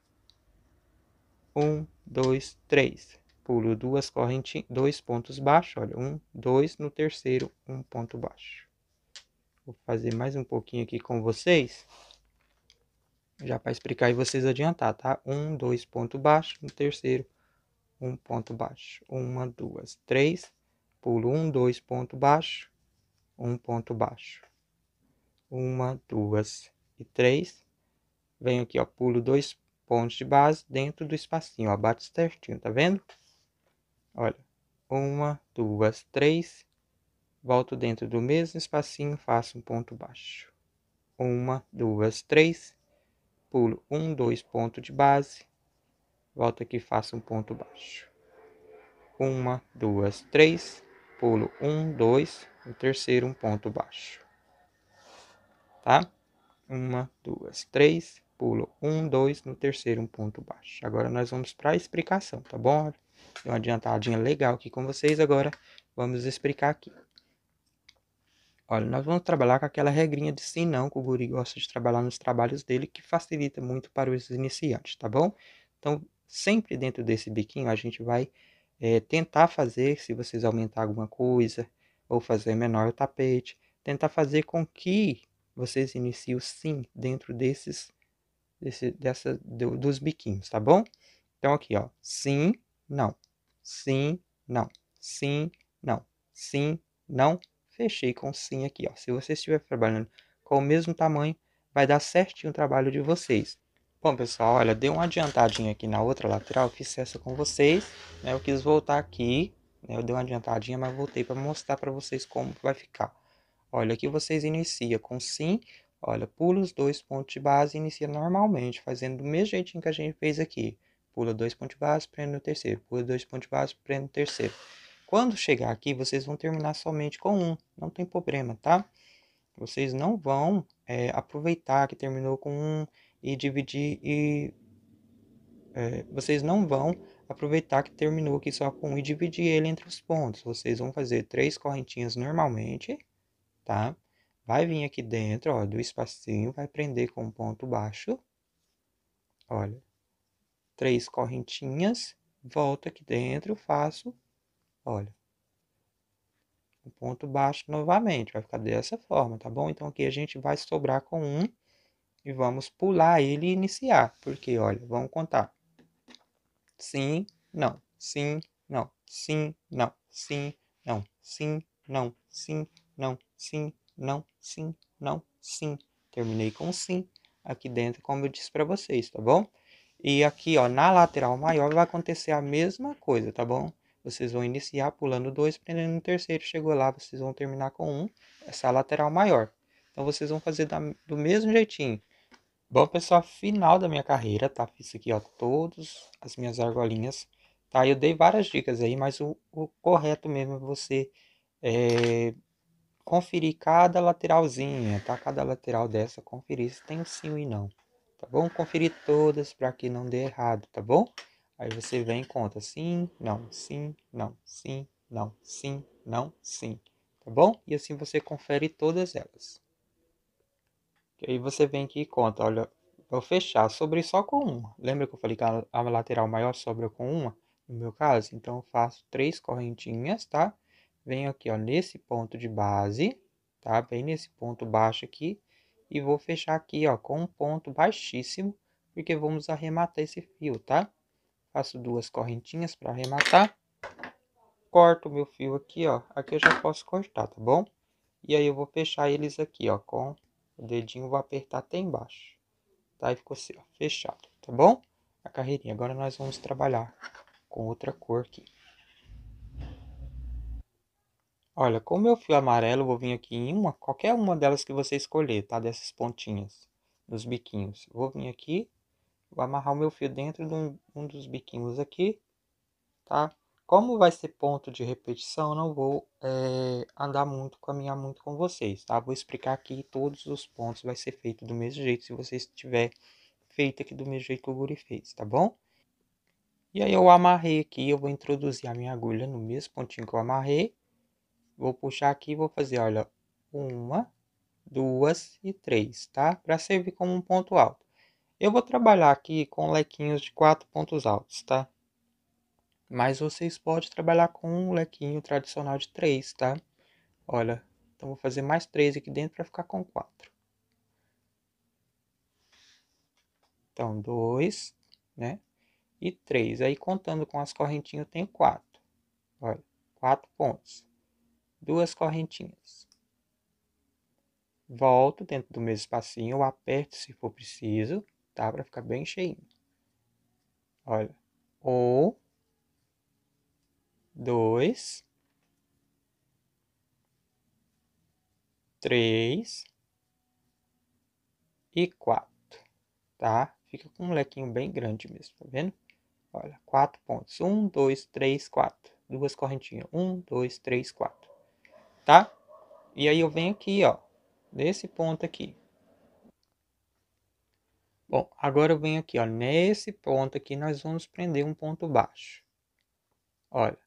1, 2, 3. Pulo duas correntinhas, 2 pontos baixos, olha, 1, 2, no terceiro, 1 ponto baixo. Vou fazer mais um pouquinho aqui com vocês, já para explicar e vocês adiantar, tá? 1, 2, ponto baixo, no terceiro, 1 ponto baixo, 1, 2, 3, pulo 1, 2, ponto baixo, 1 ponto baixo, 1, 2 e 3, venho aqui, ó, pulo 2 pontos de base dentro do espacinho, ó, bate certinho, tá vendo? Olha, 1, 2, 3, volto dentro do mesmo espacinho, faço um ponto baixo. 1, 2, 3, pulo 1, 2, ponto de base, volto aqui, faço um ponto baixo. 1, 2, 3, pulo 1, 2, no terceiro, 1 ponto baixo. Tá? 1, 2, 3, pulo 1, 2, no terceiro, 1 ponto baixo. Agora nós vamos para a explicação, tá bom? Deu uma adiantadinha legal aqui com vocês, agora vamos explicar aqui. Olha, nós vamos trabalhar com aquela regrinha de sim não, que o Guri gosta de trabalhar nos trabalhos dele, que facilita muito para os iniciantes, tá bom? Então, sempre dentro desse biquinho, a gente vai tentar fazer, se vocês aumentar alguma coisa, ou fazer menor o tapete, tentar fazer com que vocês iniciem o sim dentro dos biquinhos, tá bom? Então, aqui, ó, sim... não, sim, não, sim, não, sim, não, fechei com sim aqui, ó. Se você estiver trabalhando com o mesmo tamanho, vai dar certinho o trabalho de vocês. Bom, pessoal, olha, dei uma adiantadinha aqui na outra lateral, fiz essa com vocês, né? Eu quis voltar aqui, né? Eu dei uma adiantadinha, mas voltei para mostrar para vocês como vai ficar. Olha, aqui vocês iniciam com sim, olha, pula os 2 pontos de base e inicia normalmente, fazendo do mesmo jeitinho que a gente fez aqui. Pula 2 pontos de base, prende no terceiro. Pula 2 pontos de base, prende no terceiro. Quando chegar aqui, vocês vão terminar somente com 1. Não tem problema, tá? Vocês não vão aproveitar que terminou com 1 e dividir e... vocês não vão aproveitar que terminou aqui só com 1 e dividir ele entre os pontos. Vocês vão fazer 3 correntinhas normalmente, tá? Vai vir aqui dentro, ó, do espacinho. Vai prender com um ponto baixo. Olha. 3 correntinhas, volto aqui dentro, faço, olha, um ponto baixo novamente, vai ficar dessa forma, tá bom? Então, aqui a gente vai sobrar com 1 e vamos pular ele e iniciar, porque, olha, vamos contar. Sim, não, sim, não, sim, não, sim, não, sim, não, sim, não, sim, não, sim, não, sim. Terminei com sim aqui dentro, como eu disse pra vocês, tá bom? E aqui, ó, na lateral maior vai acontecer a mesma coisa, tá bom? Vocês vão iniciar pulando 2, prendendo no terceiro, chegou lá, vocês vão terminar com 1, essa lateral maior. Então, vocês vão fazer do mesmo jeitinho. Bom, pessoal, final da minha carreira, tá? Fiz aqui, ó, todas as minhas argolinhas, tá? Eu dei várias dicas aí, mas o correto mesmo é você conferir cada lateralzinha, tá? Cada lateral dessa, conferir se tem o sim e não. Tá bom? Conferir todas para que não dê errado, tá bom? Aí você vem e conta sim, não, sim, não, sim, não, sim, não, sim. Tá bom? E assim você confere todas elas. E aí você vem aqui e conta, olha, vou fechar, sobrei só com uma. Lembra que eu falei que a lateral maior sobra com uma? No meu caso, então eu faço 3 correntinhas, tá? Venho aqui, ó, nesse ponto de base, tá? Bem nesse ponto baixo aqui. E vou fechar aqui, ó, com um ponto baixíssimo, porque vamos arrematar esse fio, tá? Faço 2 correntinhas para arrematar. Corto o meu fio aqui, ó. Aqui eu já posso cortar, tá bom? E aí eu vou fechar eles aqui, ó, com o dedinho, vou apertar até embaixo. Tá? E ficou assim, ó, fechado, tá bom? A carreirinha. Agora nós vamos trabalhar com outra cor aqui. Olha, com o meu fio amarelo, eu vou vir aqui em qualquer uma delas que você escolher, tá? Dessas pontinhas, nos biquinhos. Vou vir aqui, vou amarrar o meu fio dentro de um dos biquinhos aqui, tá? Como vai ser ponto de repetição, eu não vou caminhar muito com vocês, tá? Vou explicar aqui todos os pontos, vai ser feito do mesmo jeito, se você estiver feito aqui do mesmo jeito que o Guri fez, tá bom? E aí eu amarrei aqui, eu vou introduzir a minha agulha no mesmo pontinho que eu amarrei. Vou puxar aqui e vou fazer, olha, 1, 2 e 3, tá? Para servir como um ponto alto. Eu vou trabalhar aqui com lequinhos de 4 pontos altos, tá? Mas vocês podem trabalhar com um lequinho tradicional de 3, tá? Olha, então vou fazer mais 3 aqui dentro para ficar com 4. Então, 2, né? E 3. Aí, contando com as correntinhas, eu tenho 4. Olha, 4 pontos. 2 correntinhas. Volto dentro do mesmo espacinho, eu aperto se for preciso, tá? Para ficar bem cheinho. Olha, 1, 2, 3 e 4, tá? Fica com um lequinho bem grande mesmo, tá vendo? Olha, 4 pontos. 1, 2, 3, 4. 2 correntinhas. 1, 2, 3, 4, tá? E aí eu venho aqui, ó, nesse ponto aqui. Bom, agora eu venho aqui, ó, nesse ponto aqui nós vamos prender um ponto baixo. Olha,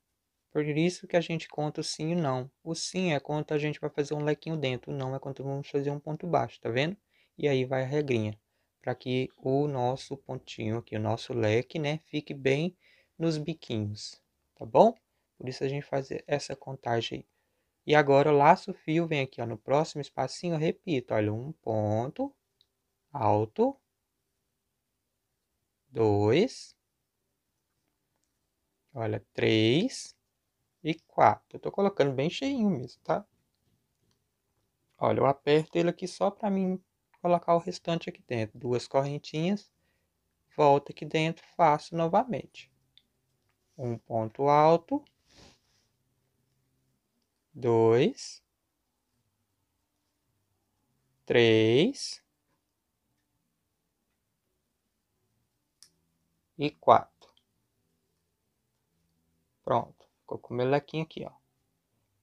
por isso que a gente conta o sim e o não. O sim é quando a gente vai fazer um lequinho dentro, o não é quando vamos fazer um ponto baixo, tá vendo? E aí vai a regrinha, para que o nosso pontinho aqui, o nosso leque, né, fique bem nos biquinhos, tá bom? Por isso a gente faz essa contagem aí. E agora eu laço o fio, vem aqui, ó, no próximo espacinho, eu repito, olha, 1 ponto alto, 2, olha, 3 e 4. Eu tô colocando bem cheinho mesmo, tá? Olha, eu aperto ele aqui só pra mim colocar o restante aqui dentro. 2 correntinhas, volto aqui dentro, faço novamente. 1 ponto alto. 2, 3 e 4. Pronto, ficou com o meu lequinho aqui, ó.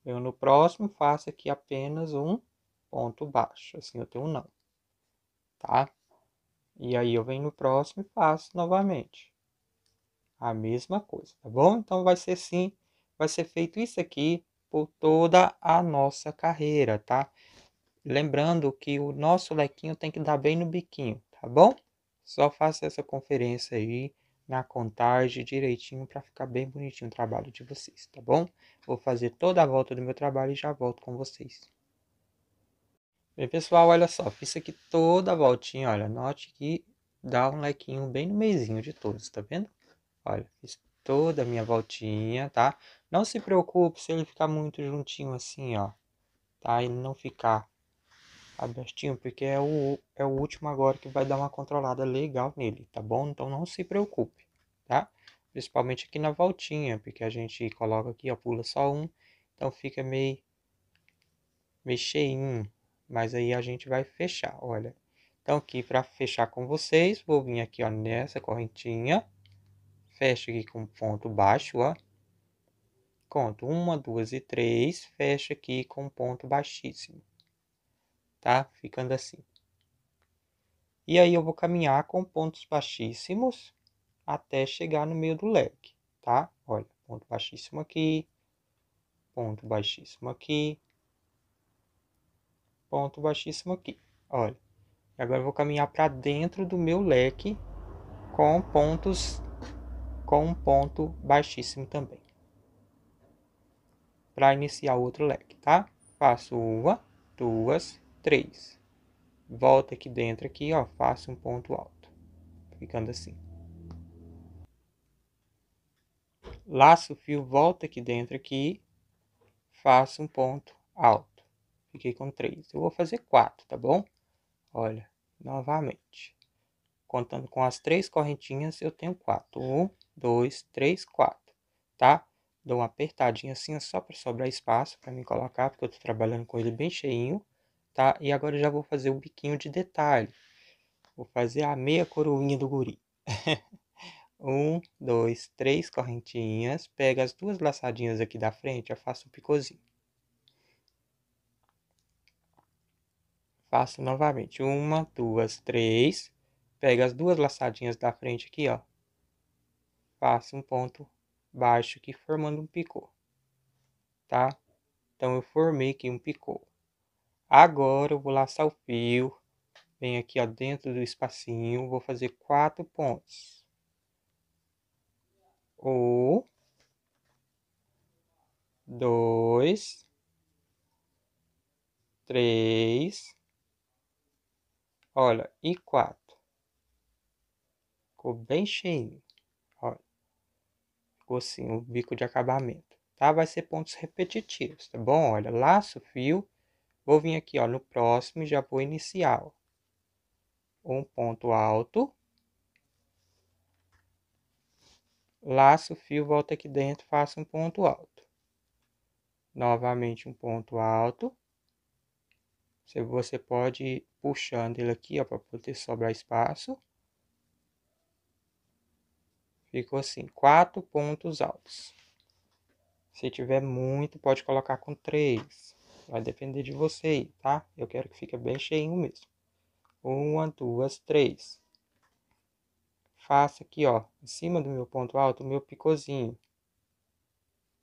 Eu no próximo faço aqui apenas um ponto baixo, assim eu tenho um não, tá? E aí eu venho no próximo e faço novamente a mesma coisa, tá bom? Então vai ser assim, vai ser feito isso aqui por toda a nossa carreira, tá? Lembrando que o nosso lequinho tem que dar bem no biquinho, tá bom? Só faça essa conferência aí na contagem direitinho para ficar bem bonitinho o trabalho de vocês, tá bom? Vou fazer toda a volta do meu trabalho e já volto com vocês. Bem, pessoal, olha só, fiz aqui toda a voltinha, olha, note que dá um lequinho bem no meizinho de todos, tá vendo? Olha, fiz toda a minha voltinha, tá? Não se preocupe se ele ficar muito juntinho assim, ó, tá? Ele não ficar abertinho, porque é o último agora que vai dar uma controlada legal nele, tá bom? Então não se preocupe, tá? Principalmente aqui na voltinha, porque a gente coloca aqui, ó, pula só um, então fica meio cheinho, mas aí a gente vai fechar, olha. Então aqui para fechar com vocês, vou vir aqui, ó, nessa correntinha. Fecho aqui com ponto baixo, ó. Conto 1, 2 e 3. Fecho aqui com ponto baixíssimo. Tá? Ficando assim. E aí eu vou caminhar com pontos baixíssimos até chegar no meio do leque, tá? Olha, ponto baixíssimo aqui. Ponto baixíssimo aqui. Ponto baixíssimo aqui. Olha. E agora eu vou caminhar para dentro do meu leque com pontos, com um ponto baixíssimo também, para iniciar outro leque, tá? Faço 1, 2, 3, volta aqui dentro aqui, ó, faço um ponto alto, ficando assim. Laço o fio, volta aqui dentro aqui, faço um ponto alto, fiquei com 3. Eu vou fazer 4, tá bom? Olha, novamente, contando com as 3 correntinhas, eu tenho 4. 1, 2, 3, 4, tá? Dou uma apertadinha assim, só para sobrar espaço para mim colocar, porque eu tô trabalhando com ele bem cheinho, tá? E agora eu já vou fazer o biquinho de detalhe. Vou fazer a meia coroinha do guri. 1, 2, 3 correntinhas, pega as 2 laçadinhas aqui da frente, eu faço um picôzinho. Faço novamente, 1, 2, 3, pega as 2 laçadinhas da frente aqui, ó. faço um ponto baixo aqui formando um picô, tá? Então eu formei aqui um picô. Agora eu vou laçar o fio, vem aqui ó, dentro do espacinho, vou fazer 4 pontos. Um, dois, três, olha, e 4. Ficou bem cheinho, olha. Ficou assim o bico de acabamento, tá? Vai ser pontos repetitivos, tá bom? Olha, laço o fio. Vou vir aqui, ó, no próximo e já vou iniciar, ó. Um ponto alto. Laço o fio, volta aqui dentro, faço um ponto alto. Novamente um ponto alto. Você pode ir puxando ele aqui, ó, para poder sobrar espaço. Ficou assim, 4 pontos altos. Se tiver muito, pode colocar com 3. Vai depender de você aí, tá? Eu quero que fique bem cheinho mesmo. 1, 2, 3. Faço aqui, ó, em cima do meu ponto alto, o meu picôzinho.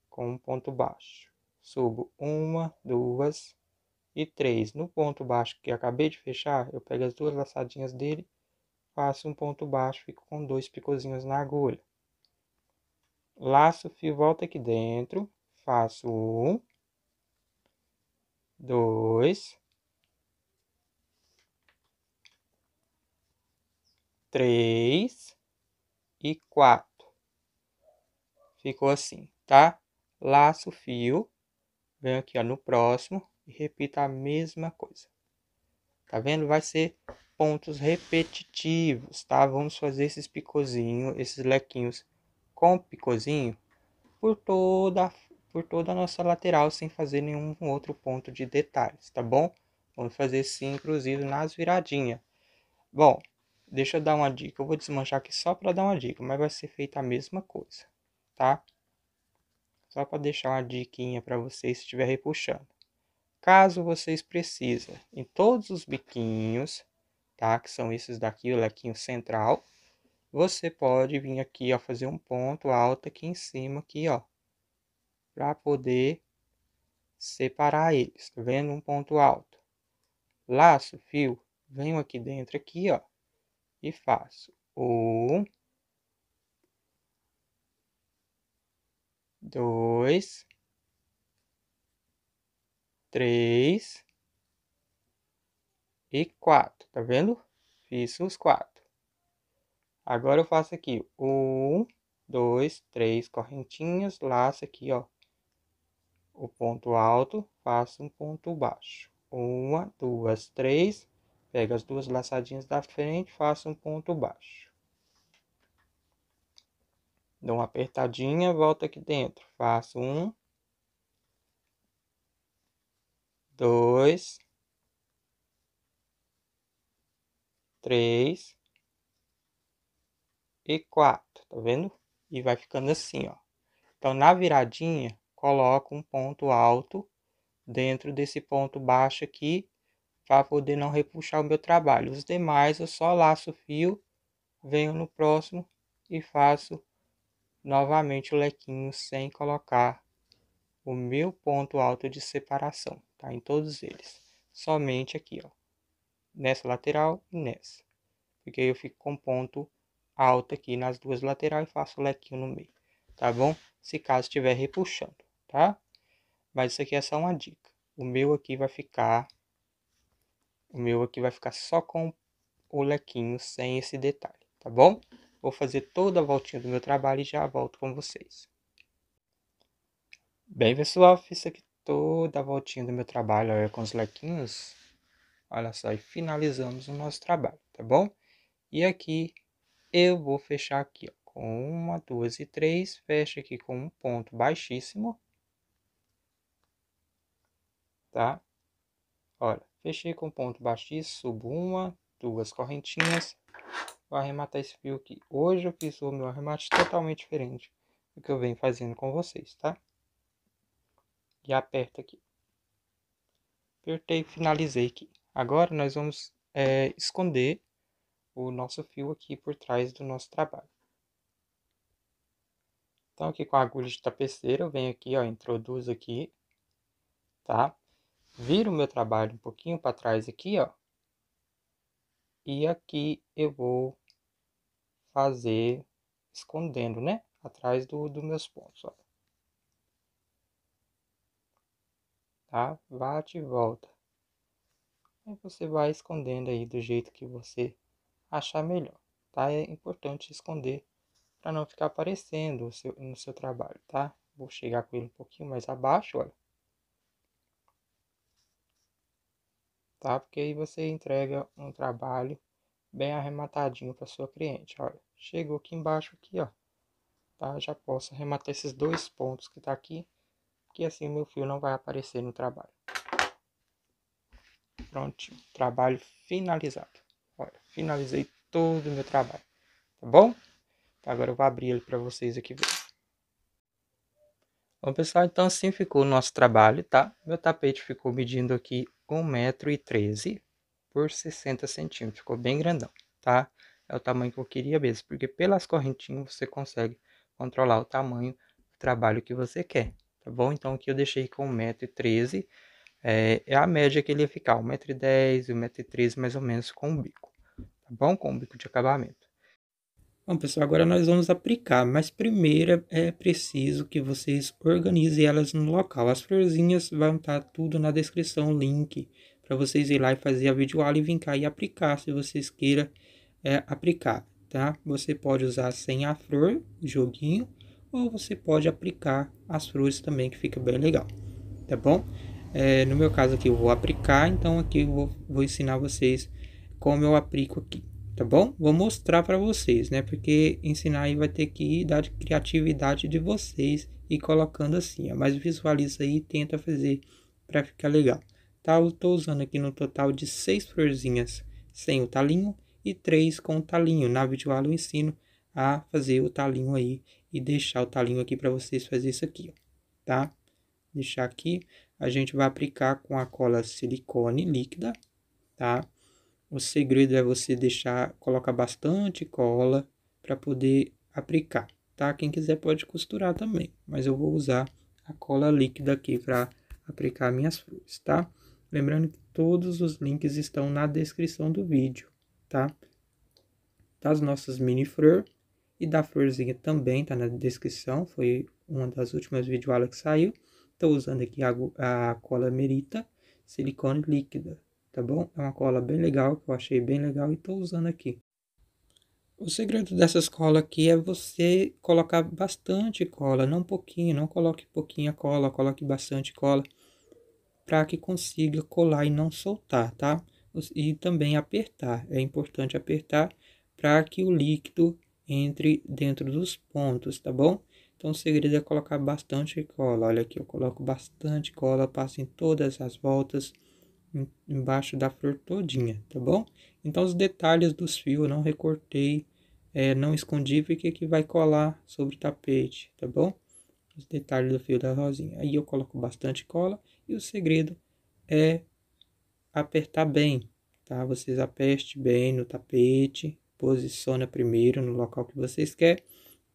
Com um ponto baixo. Subo 1, 2 e 3. No ponto baixo que eu acabei de fechar, eu pego as 2 laçadinhas dele, faço um ponto baixo, fico com 2 picôzinhos na agulha. Laço o fio, volta aqui dentro, faço 1, 2, 3 e 4. Ficou assim, tá? Laço o fio, venho aqui ó, no próximo e repita a mesma coisa. Tá vendo? Vai ser pontos repetitivos, tá? Vamos fazer esses picôzinhos, esses lequinhos com picôzinho por toda a nossa lateral, sem fazer nenhum outro ponto de detalhes, tá bom? Vamos fazer sim, inclusive, nas viradinhas. Bom, deixa eu dar uma dica, eu vou desmanchar aqui só para dar uma dica, mas vai ser feita a mesma coisa, tá? Só para deixar uma diquinha para vocês, se estiver repuxando. Caso vocês precisem, em todos os biquinhos, tá? Que são esses daqui, o lequinho central, você pode vir aqui, ó, fazer um ponto alto aqui em cima, aqui, ó, para poder separar eles, tá vendo? Um ponto alto. Laço, fio, venho aqui dentro, aqui, ó, e faço 1, 2, 3 e 4, tá vendo? Fiz os 4. Agora eu faço aqui 1, 2, 3 correntinhas, laço aqui, ó, o ponto alto, faço um ponto baixo. 1, 2, 3. Pego as 2 laçadinhas da frente, faço um ponto baixo. Dou uma apertadinha, volto aqui dentro. Faço 1, 2, 3 e 4. Tá vendo? E vai ficando assim, ó. Então, na viradinha, coloco um ponto alto dentro desse ponto baixo aqui, para poder não repuxar o meu trabalho. Os demais eu só laço o fio, venho no próximo e faço novamente o lequinho sem colocar o meu ponto alto de separação, tá? Em todos eles, somente aqui, ó, nessa lateral e nessa, porque eu fico com ponto alto aqui nas 2 laterais e faço o lequinho no meio, tá bom? Se caso estiver repuxando, tá? Mas isso aqui é só uma dica. O meu aqui vai ficar só com o lequinho, sem esse detalhe, tá bom? Vou fazer toda a voltinha do meu trabalho e já volto com vocês. Bem, pessoal, fiz aqui toda a voltinha do meu trabalho, olha, com os lequinhos. Olha só, e finalizamos o nosso trabalho, tá bom? E aqui eu vou fechar aqui, ó, com 1, 2 e 3. Fecho aqui com um ponto baixíssimo, tá? Olha. Fechei com ponto baixíssimo, subo 1, 2 correntinhas, vou arrematar esse fio aqui. Hoje eu fiz o meu arremate totalmente diferente do que eu venho fazendo com vocês, tá? E aperto aqui. Apertei e finalizei aqui. Agora nós vamos esconder o nosso fio aqui por trás do nosso trabalho. Então, aqui com a agulha de tapeceiro, eu venho aqui, ó, introduzo aqui, tá? Viro o meu trabalho um pouquinho para trás aqui, ó. E aqui eu vou fazer escondendo, né? Atrás dos meus pontos, ó. Tá? Bate e volta. Aí você vai escondendo aí do jeito que você achar melhor, tá? É importante esconder para não ficar aparecendo no seu trabalho, tá? Vou chegar com ele um pouquinho mais abaixo, olha. Tá? Porque aí você entrega um trabalho bem arrematadinho para sua cliente, olha. Chegou aqui embaixo aqui, ó. Tá? Já posso arrematar esses dois pontos que tá aqui, que assim o meu fio não vai aparecer no trabalho. Prontinho, trabalho finalizado. Olha, finalizei todo o meu trabalho, tá bom? Agora eu vou abrir ele para vocês aqui verem. Bom, pessoal, então assim ficou o nosso trabalho, tá? Meu tapete ficou medindo aqui 1,13 m por 60 cm. Ficou bem grandão, tá? É o tamanho que eu queria mesmo, porque pelas correntinhas você consegue controlar o tamanho do trabalho que você quer, tá bom? Então aqui eu deixei com 1,13 m. É a média que ele ia ficar, 1,10 m, 1,13 m mais ou menos com o bico, tá bom? Com o bico de acabamento. Bom, pessoal, agora nós vamos aplicar, mas primeiro é preciso que vocês organizem elas no local. As florzinhas vão estar tudo na descrição, link, para vocês ir lá e fazer a videoaula e vir cá e aplicar, se vocês queiram aplicar, tá? Você pode usar sem a flor, joguinho, ou você pode aplicar as flores também, que fica bem legal, tá bom? No meu caso aqui eu vou aplicar, então aqui eu vou ensinar vocês como eu aplico aqui. Tá bom? Vou mostrar para vocês, né? Porque ensinar aí vai ter que ir da criatividade de vocês e colocando assim, ó. Mas visualiza aí e tenta fazer para ficar legal. Tá? Eu tô usando aqui no total de 6 florzinhas sem o talinho e 3 com o talinho. Na videoaula eu ensino a fazer o talinho aí e deixar o talinho aqui para vocês fazer isso aqui, ó. Tá? Deixar aqui. A gente vai aplicar com a cola silicone líquida, tá? O segredo é você deixar, colocar bastante cola para poder aplicar, tá? Quem quiser pode costurar também, mas eu vou usar a cola líquida aqui para aplicar minhas flores, tá? Lembrando que todos os links estão na descrição do vídeo, tá? Das nossas mini flor e da florzinha também tá na descrição, foi uma das últimas videoaulas que saiu. Tô usando aqui a cola Merita, silicone líquida. Tá bom? É uma cola bem legal, que eu achei bem legal e tô usando aqui. O segredo dessas colas aqui é você colocar bastante cola, não pouquinho, não coloque pouquinha cola, coloque bastante cola, para que consiga colar e não soltar, tá? E também apertar, é importante apertar para que o líquido entre dentro dos pontos, tá bom? Então o segredo é colocar bastante cola, olha aqui, eu coloco bastante cola, passo em todas as voltas, embaixo da flor todinha, tá bom? Então os detalhes dos fios eu não recortei, não escondi, porque que vai colar sobre o tapete, tá bom? Os detalhes do fio da rosinha. Aí eu coloco bastante cola e o segredo é apertar bem, tá? Vocês apertem bem no tapete, posiciona primeiro no local que vocês querem,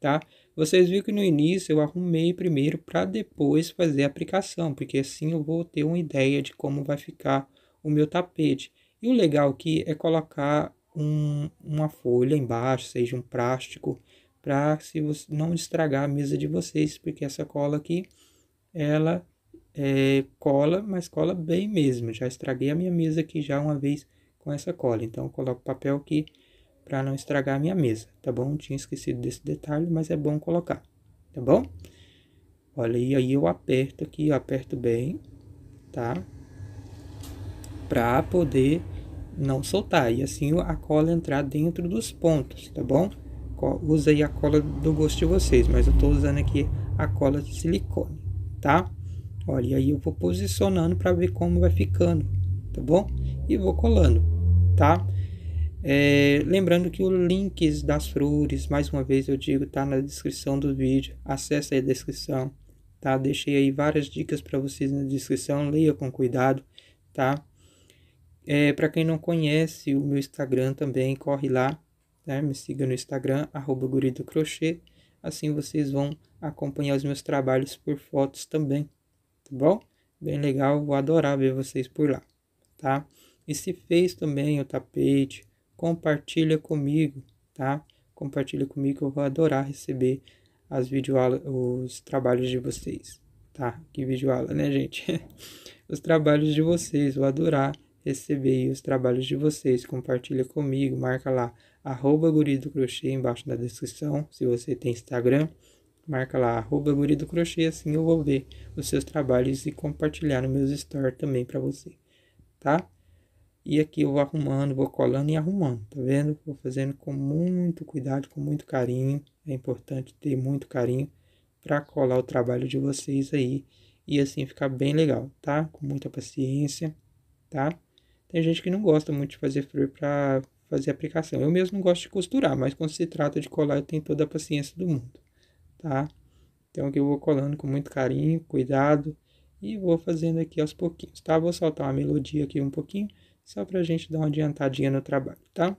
tá? Vocês viram que no início eu arrumei primeiro para depois fazer a aplicação, porque assim eu vou ter uma ideia de como vai ficar o meu tapete. E o legal aqui é colocar uma folha embaixo, seja um plástico, para não estragar a mesa de vocês, porque essa cola aqui, ela cola, mas cola bem mesmo. Já estraguei a minha mesa aqui já uma vez com essa cola, então eu coloco papel aqui para não estragar a minha mesa, tá bom? Tinha esquecido desse detalhe, mas é bom colocar, tá bom? Olha, e aí eu aperto aqui, eu aperto bem, tá? Pra poder não soltar, e assim a cola entrar dentro dos pontos, tá bom? Usa aí a cola do gosto de vocês, mas eu tô usando aqui a cola de silicone, tá? Olha, e aí eu vou posicionando pra ver como vai ficando, tá bom? E vou colando, tá? Lembrando que os links das flores, mais uma vez eu digo, tá na descrição do vídeo, acessa aí a descrição, tá? Deixei aí várias dicas para vocês na descrição, leia com cuidado, tá? Para quem não conhece o meu Instagram também, corre lá, né? Me siga no Instagram, @Guri do Crochê, assim vocês vão acompanhar os meus trabalhos por fotos também, tá bom? Bem legal, vou adorar ver vocês por lá, tá? E se fez também o tapete, compartilha comigo, tá? Compartilha comigo, eu vou adorar receber as videoaulas, os trabalhos de vocês, tá? Que videoaula, né, gente? Os trabalhos de vocês, vou adorar receber os trabalhos de vocês. Compartilha comigo, marca lá, @Guri do Crochê embaixo na descrição, se você tem Instagram. Marca lá, @Guri do Crochê, assim eu vou ver os seus trabalhos e compartilhar nos meus stories também para você, tá? E aqui eu vou arrumando, vou colando e arrumando, tá vendo? Vou fazendo com muito cuidado, com muito carinho. É importante ter muito carinho para colar o trabalho de vocês aí e assim ficar bem legal, tá? Com muita paciência, tá? Tem gente que não gosta muito de fazer flor para fazer aplicação. Eu mesmo não gosto de costurar, mas quando se trata de colar eu tenho toda a paciência do mundo, tá? Então aqui eu vou colando com muito carinho, cuidado, e vou fazendo aqui aos pouquinhos, tá? Vou soltar uma melodia aqui um pouquinho, só pra gente dar uma adiantadinha no trabalho, tá?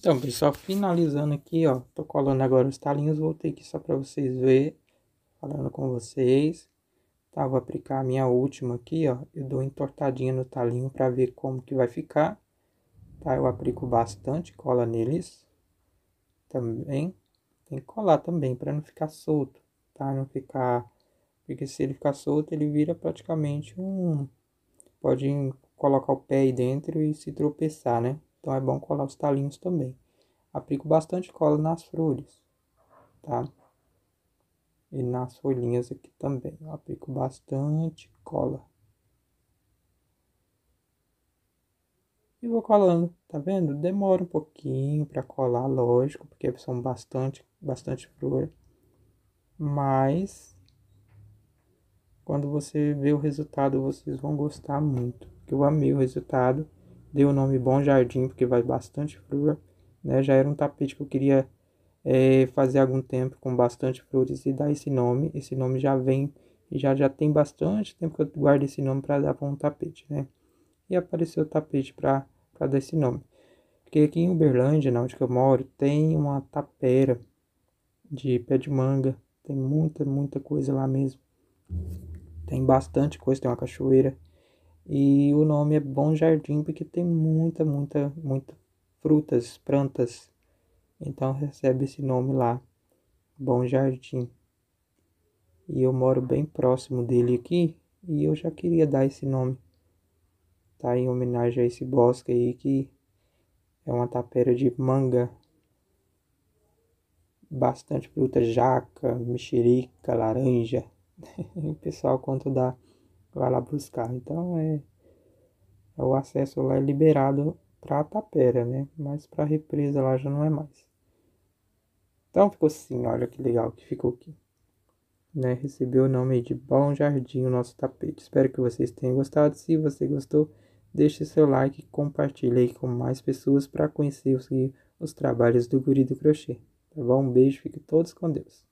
Então, pessoal, finalizando aqui, ó, tô colando agora os talinhos, voltei aqui só para vocês verem, falando com vocês, tá? Vou aplicar a minha última aqui, ó, eu dou entortadinha no talinho para ver como que vai ficar, tá? Eu aplico bastante cola neles, também, tem que colar também para não ficar solto, tá? Não ficar, porque se ele ficar solto, ele vira praticamente um, pode colocar o pé aí dentro e se tropeçar, né? Então, é bom colar os talinhos também. Aplico bastante cola nas flores, tá? E nas folhinhas aqui também. Eu aplico bastante cola. E vou colando, tá vendo? Demora um pouquinho pra colar, lógico, porque são bastante flor. Mas, quando você vê o resultado, vocês vão gostar muito. Porque eu amei o resultado. Dei o nome Bom Jardim, porque vai bastante flor, né? Já era um tapete que eu queria fazer há algum tempo com bastante flores e dar esse nome. Esse nome já vem, já tem bastante tempo que eu guardo esse nome para dar para um tapete, né? E apareceu o tapete para dar esse nome. Porque aqui em Uberlândia, na onde que eu moro, tem uma tapera de pé de manga. Tem muita coisa lá mesmo. Tem bastante coisa, tem uma cachoeira. E o nome é Bom Jardim porque tem muita frutas, plantas. Então recebe esse nome lá, Bom Jardim. E eu moro bem próximo dele aqui e eu já queria dar esse nome, tá? Em homenagem a esse bosque aí que é uma tapera de manga. Bastante fruta, jaca, mexerica, laranja. O pessoal quanto dá vai lá buscar. Então o acesso lá é liberado para a tapera, né? Mas para a represa lá já não é mais. Então ficou assim, olha que legal que ficou aqui, né? Recebeu o nome de Bom Jardim o nosso tapete. Espero que vocês tenham gostado. Se você gostou, deixe seu like e compartilhe aí com mais pessoas para conhecer os trabalhos do Guri do Crochê, tá bom? Um beijo, fiquem todos com Deus.